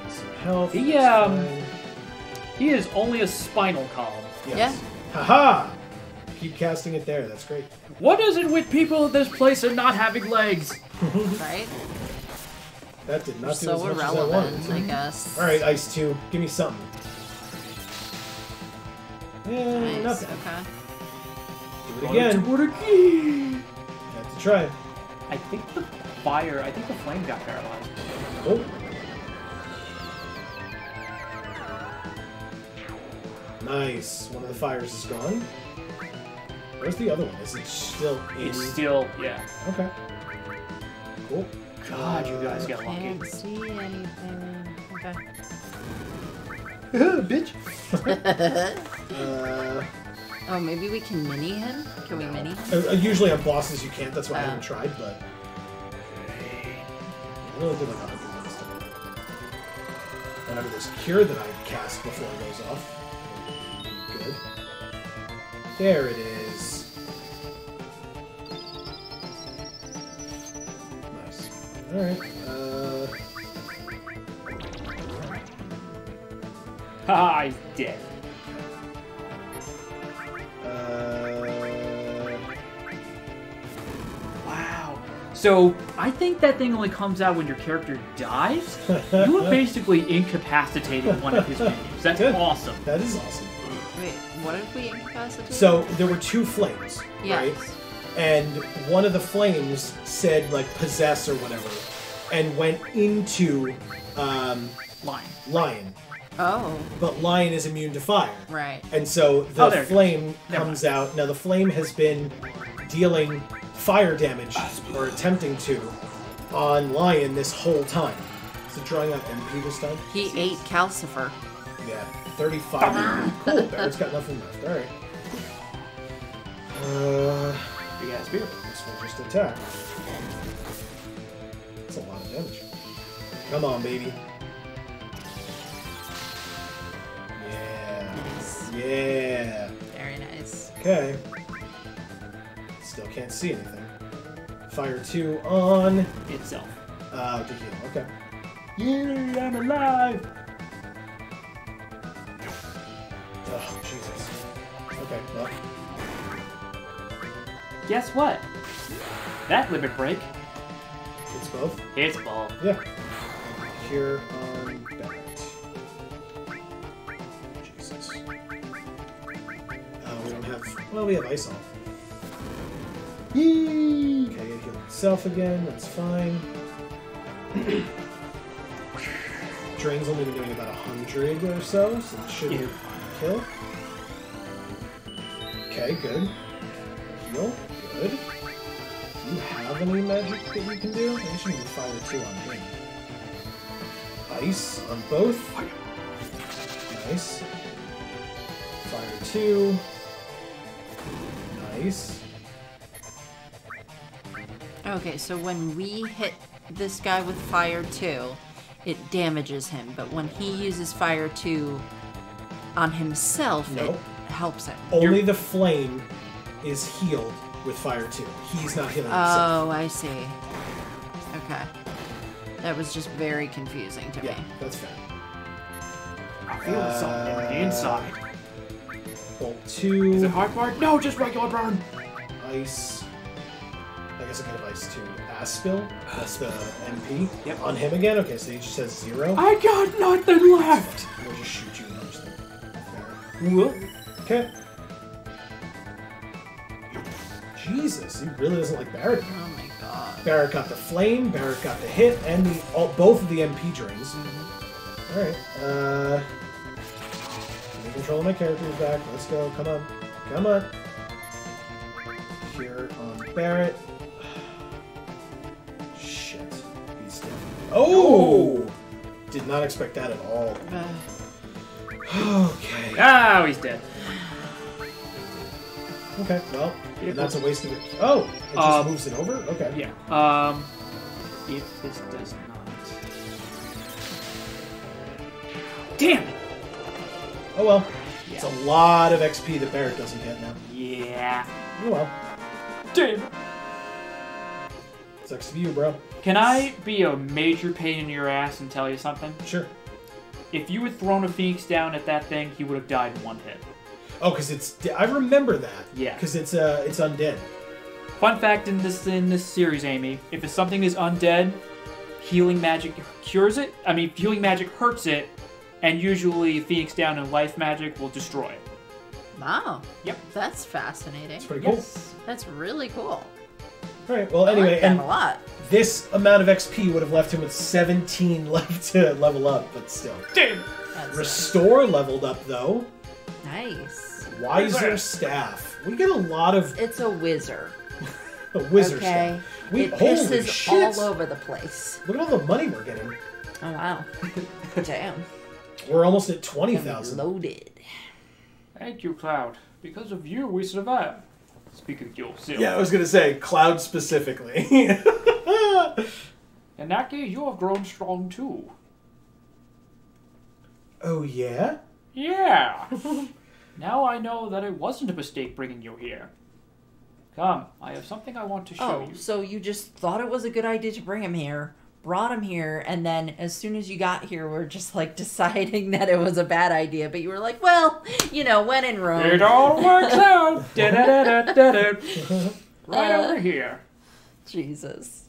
Some health. He, um, he is only a spinal column. Yes. Yeah. Haha! Keep casting it there. That's great. What is it with people in this place and not having legs? Right? That did not They're do so as much as I wanted. I guess. All right, Ice Two, give me something. Eh, nice. Nothing. Okay. Do it again. Do it again. Have to try. I think the fire. I think the flame got paralyzed. Oh. Nice. One of the fires is gone. Where's the other one? Is it still in? It's still, yeah. Okay. Cool. God, you guys uh, got lucky. I can't see anything. Okay. Bitch! uh, oh, maybe we can mini him? Can we mini him? Uh, usually on bosses you can't, that's why uh, I haven't tried, but... I really did a lot of good ones today. Whenever there's Cure that I cast before it goes off. Good. There it is. Nice. Alright. Uh... Haha, he's dead. Uh... So I think that thing only comes out when your character dies. You have basically incapacitated one of his minions. That's Good. awesome. That is awesome. Wait, what if we incapacitated? So there were two flames, yes. right? And one of the flames said, like, possess or whatever, and went into um, Lion. Lion. Oh. But Lion is immune to fire. Right. And so the oh, flame comes out. Now, the flame has been dealing fire damage, or attempting to, on Lion this whole time. Is it drawing out M P this time? He Six. ate Calcifer. Yeah. thirty-five. Cool. Barrett's got nothing left. All right. Uh, big ass beer. This will just attack. That's a lot of damage. Come on, baby. Yeah. Nice. Yeah. Very nice. Okay. Still can't see anything. Fire two on itself. Uh, to heal. Okay. Yeah, I'm alive. Oh, Jesus. Okay, well. Guess what? That limit break. It's both? It's both. Yeah. Here on that. Jesus. Oh, we don't have... Well, we have Ice Off. Yee! Okay, it healed itself again. That's fine. Drain's only been doing about one hundred or so, so it should yeah. kill. Okay, good. Heal. Good. Do you have any magic that you can do? I should do fire two on him. Ice on both. Nice. Fire two. Nice. Okay, so when we hit this guy with fire two, it damages him. But when he uses fire two on himself, nope. it helps him. Only You're the flame is healed with fire two. He's not healing himself. Oh, I see. Okay. That was just very confusing to yeah, me. Yeah, that's fair. I feel uh, something on the inside. Bolt two. Is it hard part? No, just regular burn. Ice. I guess I can advise to Aspil. That's the M P. Yep. On him again? Okay, so he just says zero. I got nothing left! We'll just shoot you. Fair. Okay. Jesus, he really doesn't like Barrett. Oh my god. Barrett got the flame, Barrett got the hit, and the all, both of the M P drains. Mm-hmm. Alright, uh... I'm in control of my characters back. Let's go. Come on. Come on. Here on Barrett. Oh! Did not expect that at all. Uh, okay. Oh, he's dead. Okay, well, and that's a waste of it. Oh, it just um, moves it over? Okay. Yeah. Um, if this does not... Damn it! Oh well. Yeah. It's a lot of X P that Barrett doesn't get now. Yeah. Oh well. Damn it! Sucks to be you, bro. Can I be a major pain in your ass and tell you something? Sure. If you had thrown a Phoenix down at that thing, he would have died in one hit. Oh, because it's... I remember that. Yeah. Because it's uh, it's undead. Fun fact in this in this series, Amy, if it's something is undead, healing magic cures it. I mean, healing magic hurts it, and usually Phoenix down and life magic will destroy it. Wow. Yep. That's fascinating. That's pretty cool. Yes. That's really cool. All right. Well, anyway, like and a lot. This amount of X P would have left him with seventeen left to level up, but still. Damn. That's Restore nice. leveled up though. Nice. Wiser staff. We get a lot of. It's a wizard. a wizard okay. staff. We, it pisses shit. all over the place. Look at all the money we're getting. Oh wow. Damn. We're almost at twenty thousand. Loaded. Thank you, Cloud. Because of you, we survived. Speaking of yourself. Yeah, I was going to say, Cloud specifically. Nanaki, you have grown strong too. Oh, yeah? Yeah. Now I know that it wasn't a mistake bringing you here. Come, I have something I want to show oh, you. So you just thought it was a good idea to bring him here, brought him here, and then as soon as you got here, we're just like deciding that it was a bad idea, but you were like, well, you know, when in Rome. It all works out. Da -da -da -da -da -da. Right uh, over here. Jesus.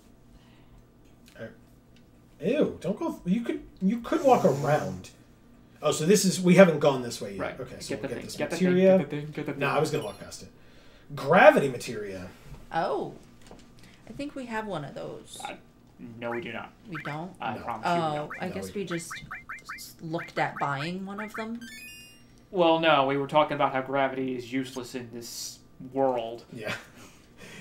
Ew! Don't go. You could. You could walk around. Oh, so this is. We haven't gone this way yet. Right. Okay. So get, we'll the get this get materia. The thing, get the thing. No, nah, I was gonna walk past it. Gravity materia. Oh, I think we have one of those. Uh, no, we do not. We don't. I no. promise. Oh, you we don't. I no, guess we, we just looked at buying one of them. Well, no, we were talking about how gravity is useless in this world. Yeah.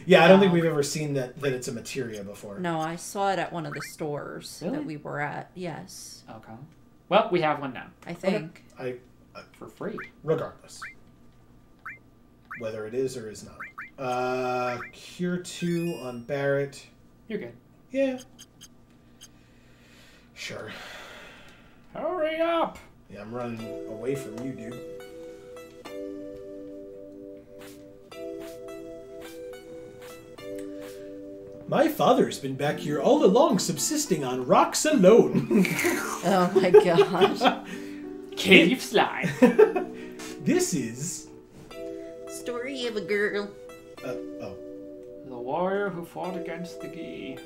Yeah, I don't think we've ever seen that, that it's a materia before. No, I saw it at one of the stores really? that we were at. Yes. Okay. Well, we have one now. I think. Okay. I, I For free. Regardless. Whether it is or is not. Uh, Cure two on Barrett. You're good. Yeah. Sure. Hurry up! Yeah, I'm running away from you, dude. My father's been back here all along, subsisting on rocks alone. Oh my gosh. Cave slime. This is... Story of a girl. Uh, oh. The warrior who fought against the Gi.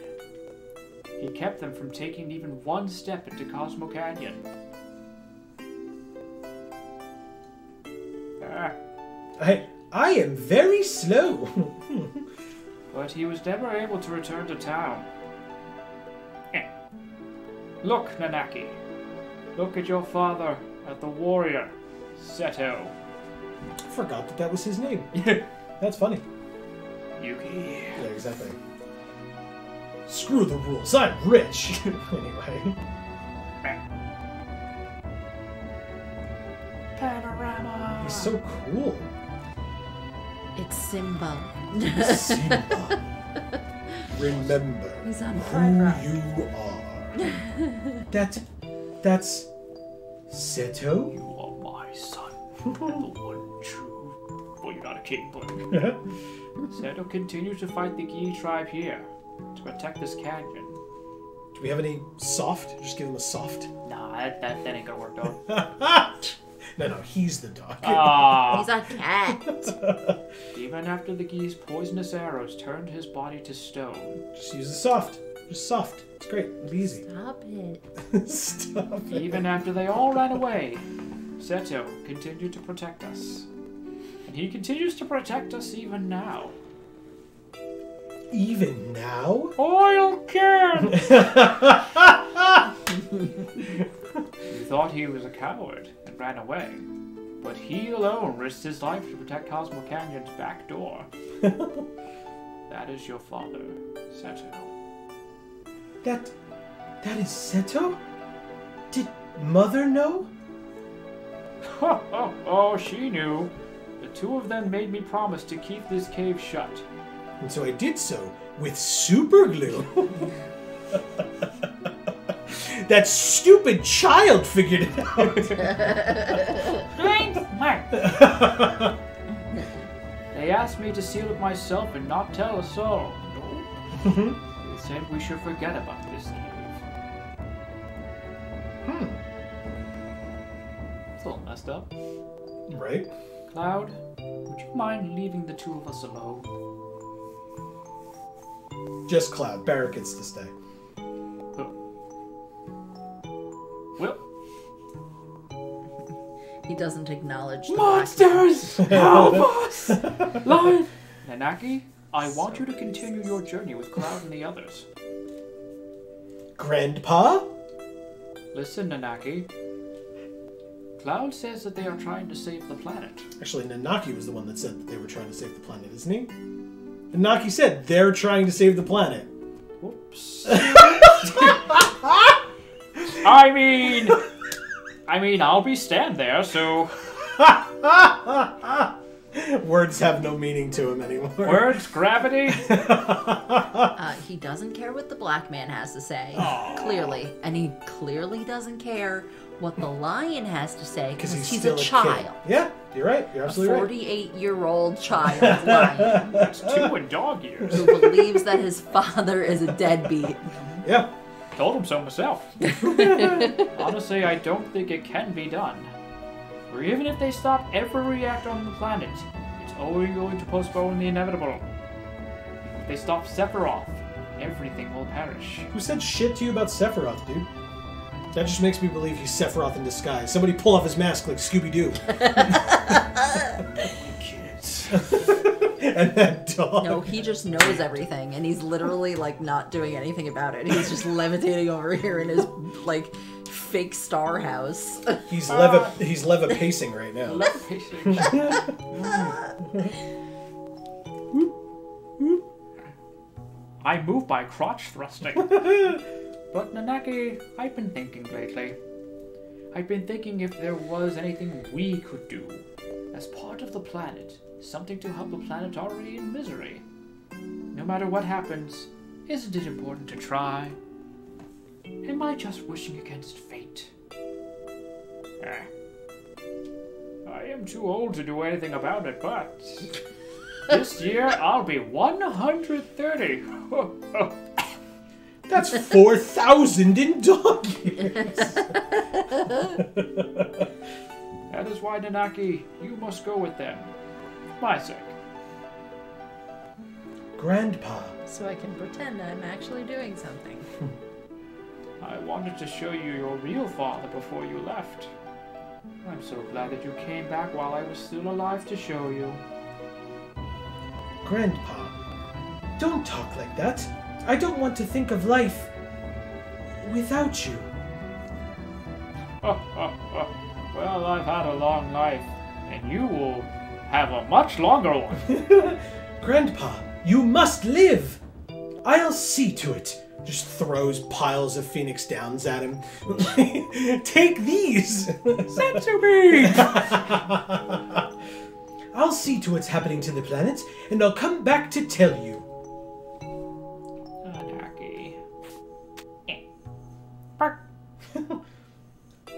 He kept them from taking even one step into Cosmo Canyon. Ah. I, I am very slow. But he was never able to return to town. Eh. Look, Nanaki. Look at your father, at the warrior, Seto. I forgot that that was his name. That's funny. Yuki. Yeah, exactly. Screw the rules, I'm rich! Anyway. Eh. Panorama! He's so cool. It's Simba. Simba. Remember He's on who rock. you are. That's... That's... Seto? You are my son. And the one true... Well, you're not a king, but... Seto continues to fight the Gi tribe here. To protect this canyon. Do we have any soft? Just give him a soft? Nah, that, that, that ain't gonna work, dog. No, no, he's the dog. Oh. He's a cat. Even after the Gi's poisonous arrows turned his body to stone. Just use the soft. Just soft. It's great. It's easy. Stop it. Stop it. Even after they all ran away, Seto continued to protect us. And he continues to protect us even now. Even now? Oil can! You thought he was a coward and ran away, but he alone risked his life to protect Cosmo Canyon's back door. That is your father, Seto. That... that is Seto? Did Mother know? Oh, oh, oh, she knew. The two of them made me promise to keep this cave shut. And so I did so with super glue. That stupid child figured it out. Blind Mark. They asked me to seal it myself and not tell us all. They said we should forget about this cave. Hmm. It's a little messed up. Right? Cloud, would you mind leaving the two of us alone? Just Cloud. Barret gets to stay. Oh. Well. He doesn't acknowledge the monsters! Help us! Live! Nanaki, I so want you to continue your journey with Cloud and the others. Grandpa? Listen, Nanaki. Cloud says that they are trying to save the planet. Actually, Nanaki was the one that said that they were trying to save the planet, isn't he? Nanaki said they're trying to save the planet. Whoops. I mean, I mean, I'll be stand there, so. Words have no meaning to him anymore. Words, gravity. uh, he doesn't care what the black man has to say, Aww. clearly, and he clearly doesn't care what the lion has to say because he's, he's a, a child. Kid. Yeah, you're right. You're absolutely forty-eight right. forty-eight-year-old child lion. That's two in dog years. Who believes that his father is a deadbeat. Yeah. Told him so myself. Honestly, I don't think it can be done. Or even if they stop every reactor on the planet, it's only going to postpone the inevitable. If they stop Sephiroth, everything will perish. Who said shit to you about Sephiroth, dude? That just makes me believe he's Sephiroth in disguise. Somebody pull off his mask like Scooby-Doo. Kids. And that dog. No, he just knows everything, and he's literally, like, not doing anything about it. He's just levitating over here in his, like, fake star house. He's uh, leva he's leva-pacing right now. Leva-pacing. I move by crotch thrusting. But Nanaki, I've been thinking lately. I've been thinking if there was anything we could do as part of the planet, something to help the planet already in misery. No matter what happens, isn't it important to try? Am I just wishing against fate? Eh. I am too old to do anything about it, but this year I'll be one hundred thirty. That's four thousand in dog years! That is why, Nanaki, you must go with them. My sake. Grandpa. So I can pretend I'm actually doing something. I wanted to show you your real father before you left. I'm so glad that you came back while I was still alive to show you. Grandpa, don't talk like that. I don't want to think of life without you. Well, I've had a long life, and you will have a much longer one. Grandpa, you must live! I'll see to it. Just throws piles of Phoenix Downs at him. Take these! Send to me! I'll see to what's happening to the planet, and I'll come back to tell you.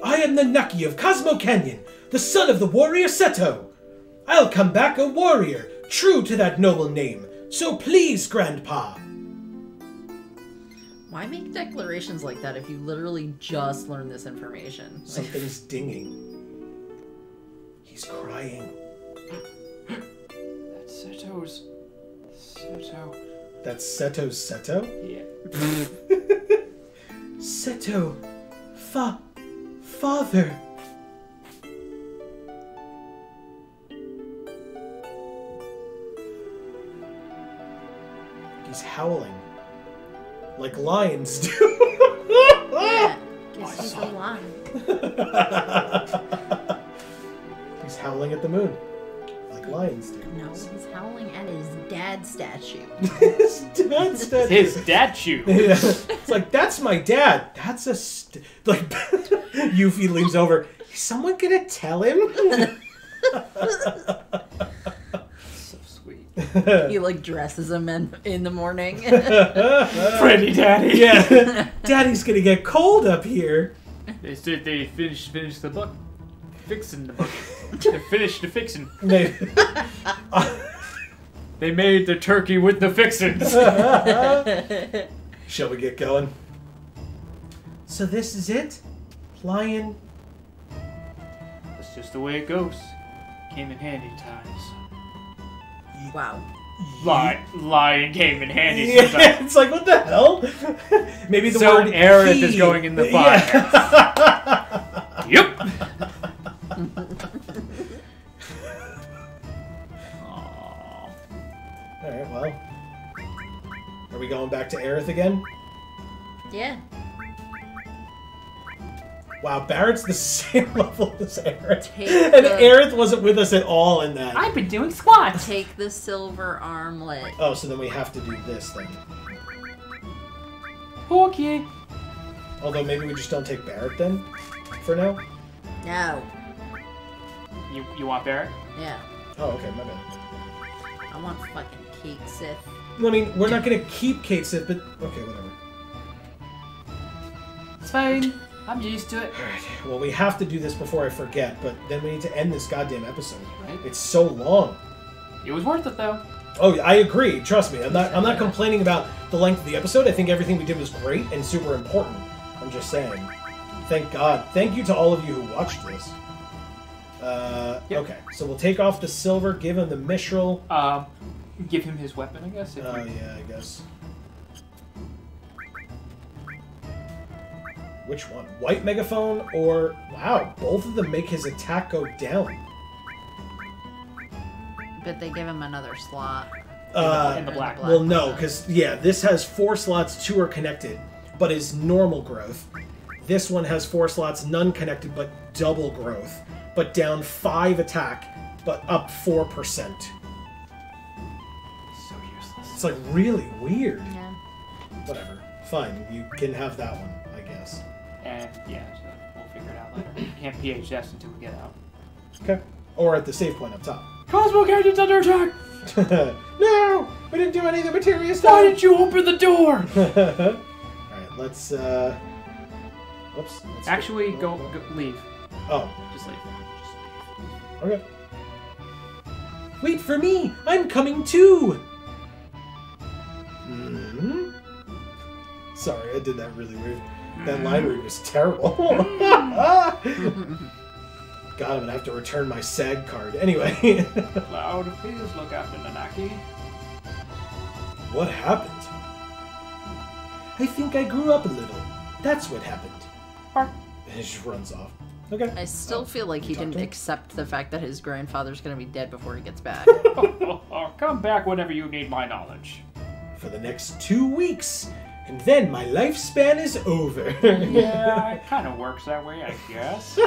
I am Nanaki of Cosmo Canyon, the son of the warrior Seto. I'll come back a warrior, true to that noble name. So please, Grandpa. Why make declarations like that if you literally just learned this information? Something's dinging. He's crying. That's Seto's... Seto... That's Seto's Seto? Yeah. Seto... Fa... Father! He's howling. Like lions do. Yeah, guess he's a lion. He's howling at the moon. Like lions do. No, he's howling at his dad statue. His dad statue. His statue. Yeah. It's like, that's my dad. That's a... St like... Yuffie leans over. Is someone gonna tell him? So sweet. He like dresses him in, in the morning. Pretty daddy. Yeah. Daddy's gonna get cold up here. They said they finished finish the book. Fixing the book. They finished the fixin'. They, they made the turkey with the fixins. Shall we get going? So this is it? Lion. That's just the way it goes. Came in handy times. Wow. Lion, lion came in handy yeah, sometimes. It's like, what the hell? Maybe the so word Aerith key. Is going in the fire. Yeah. Yep. Alright, well. Are we going back to Aerith again? Yeah. Wow, Barrett's the same level as Aerith. Take and the... Aerith wasn't with us at all in that. I've been doing squats! Take the silver armlet. Oh, so then we have to do this thing. Okay. Although maybe we just don't take Barrett then? For now? No. You you want Barrett? Yeah. Oh, okay, my bad. I want fucking Cait Sith. I mean, we're not gonna keep Cait Sith, but... Okay, whatever. It's fine. I'm used to it. Alright, well, we have to do this before I forget, but then we need to end this goddamn episode. Right? It's so long. It was worth it, though. Oh, I agree. Trust me. I'm not, I'm not complaining about the length of the episode. I think everything we did was great and super important. I'm just saying. Thank God. Thank you to all of you who watched this. Uh, yep. Okay, so we'll take off the silver, give him the mithril. Um, give him his weapon, I guess. Oh, uh, yeah, I guess. Which one? White Megaphone or... Wow, both of them make his attack go down. But they give him another slot. Uh, in the black. Well, no, because, yeah, this has four slots, two are connected, but is normal growth. This one has four slots, none connected, but double growth. But down five attack, but up four percent. So useless. It's like really weird. Yeah. Whatever. Fine, you can have that one, I guess. Uh, yeah, so we'll figure it out later. Can't P H S until we get out. Okay. Or at the save point up top. Cosmo Canyon's under attack! No! We didn't do any of the material stuff! Why did you open the door? Alright, let's, uh... Whoops. Let's Actually, go, go, go... leave. Oh. Just leave. Just leave. Okay. Wait for me! I'm coming too! Mm-hmm. Sorry, I did that really weird. That line read was terrible. God, I'm gonna have to return my SAG card. Anyway. Cloud, please look after Nanaki. What happened? I think I grew up a little. That's what happened. Bark. And she runs off. Okay. I still oh, feel like he didn't accept the fact that his grandfather's gonna be dead before he gets back. Come back whenever you need my knowledge. For the next two weeks. And then my lifespan is over. Yeah, it kind of works that way, I guess.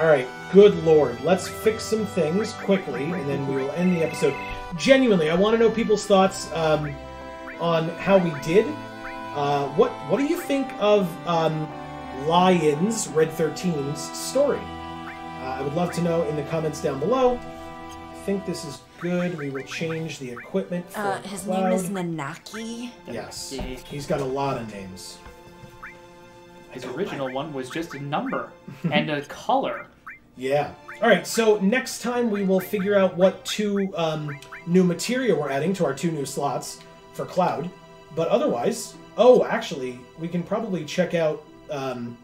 Alright, good lord. Let's fix some things quickly, and then we will end the episode. Genuinely, I want to know people's thoughts um, on how we did. Uh, what What do you think of um, Lion's, Red thirteen's, story? Uh, I would love to know in the comments down below. I think this is good. We will change the equipment for uh, His Cloud. Name is Nanaki? Yes. He's got a lot of names. His original one was just a number and a color. Yeah. All right, so next time we will figure out what two um, new materia we're adding to our two new slots for Cloud. But otherwise, oh, actually, we can probably check out um,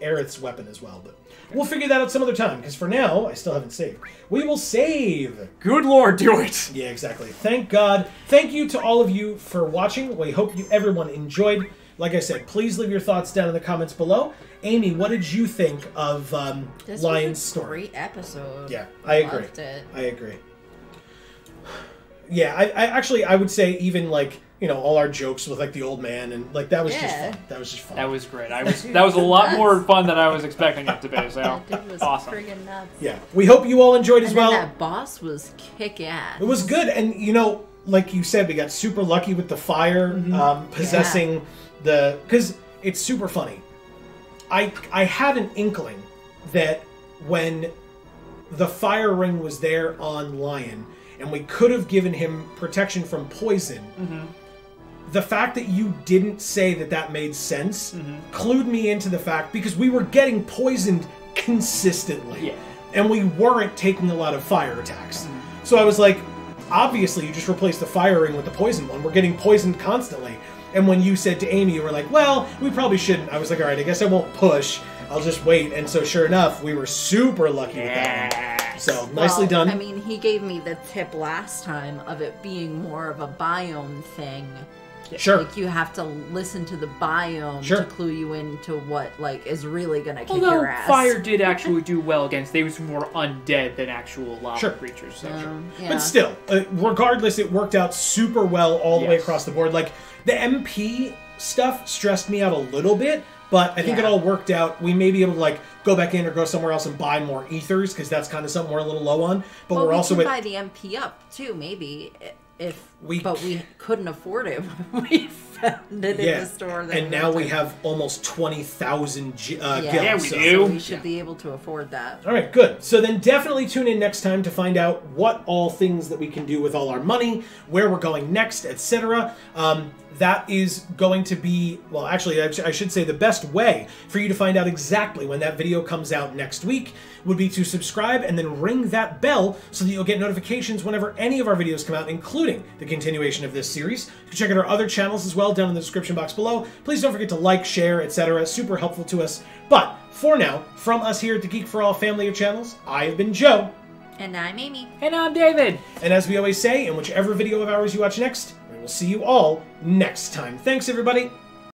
Aerith's weapon as well. But we'll figure that out some other time, because for now, I still haven't saved. We will save. Good lord, do it. Yeah, exactly. Thank God. Thank you to all of you for watching. We hope you everyone enjoyed. Like I said, please leave your thoughts down in the comments below. Amy, what did you think of um, this Lion's was a story? Great episode. Yeah, I agree. Loved it. I agree. Yeah, I, I actually I would say even like you know all our jokes with like the old man and like that was yeah. just fun. That was just fun. That was great. I was that was a lot more fun than I was expecting it to be. So that dude was awesome. Friggin' nuts. Yeah, we hope you all enjoyed as and then well. That boss was kick ass. It was good, and you know, like you said, we got super lucky with the fire mm-hmm. um, possessing. Yeah. The because it's super funny. I I had an inkling that when the fire ring was there on Lion, and we could have given him protection from poison. Mm-hmm. The fact that you didn't say that that made sense mm-hmm. clued me into the fact because we were getting poisoned consistently, yeah. and we weren't taking a lot of fire attacks. Mm-hmm. So I was like, obviously, you just replaced the fire ring with the poison one. We're getting poisoned constantly. And when you said to Amy, you were like, well, we probably shouldn't. I was like, all right, I guess I won't push. I'll just wait. And so sure enough, we were super lucky yes. with that one. So nicely well, done. I mean, he gave me the tip last time of it being more of a biome thing. Sure. Like, you have to listen to the biome sure. to clue you into what, like, is really going to kick Although your ass. Fire did actually do well against, they was more undead than actual lava sure. creatures. So. Um, yeah. But still, uh, regardless, it worked out super well all yes. the way across the board. Like, the M P stuff stressed me out a little bit, but I think yeah. it all worked out. We may be able to, like, go back in or go somewhere else and buy more ethers, because that's kind of something we're a little low on. But well, we're we also with... buy the M P up, too, maybe. It... If we, but we couldn't afford it. We found it yeah. in the store. That and we now we have almost twenty thousand uh, yeah. yeah, we so do. So we should yeah. be able to afford that. All right, good. So then definitely tune in next time to find out what all things that we can do with all our money, where we're going next, et cetera. Um, that is going to be, well, actually, I, sh I should say the best way for you to find out exactly when that video comes out next week would be to subscribe and then ring that bell so that you'll get notifications whenever any of our videos come out, including the continuation of this series. You can check out our other channels as well down in the description box below. Please don't forget to like, share, et cetera. Super helpful to us. But for now, from us here at the Geek for All family of channels, I have been Joe. And I'm Amy. And I'm David. And as we always say, in whichever video of ours you watch next, we will see you all next time. Thanks, everybody.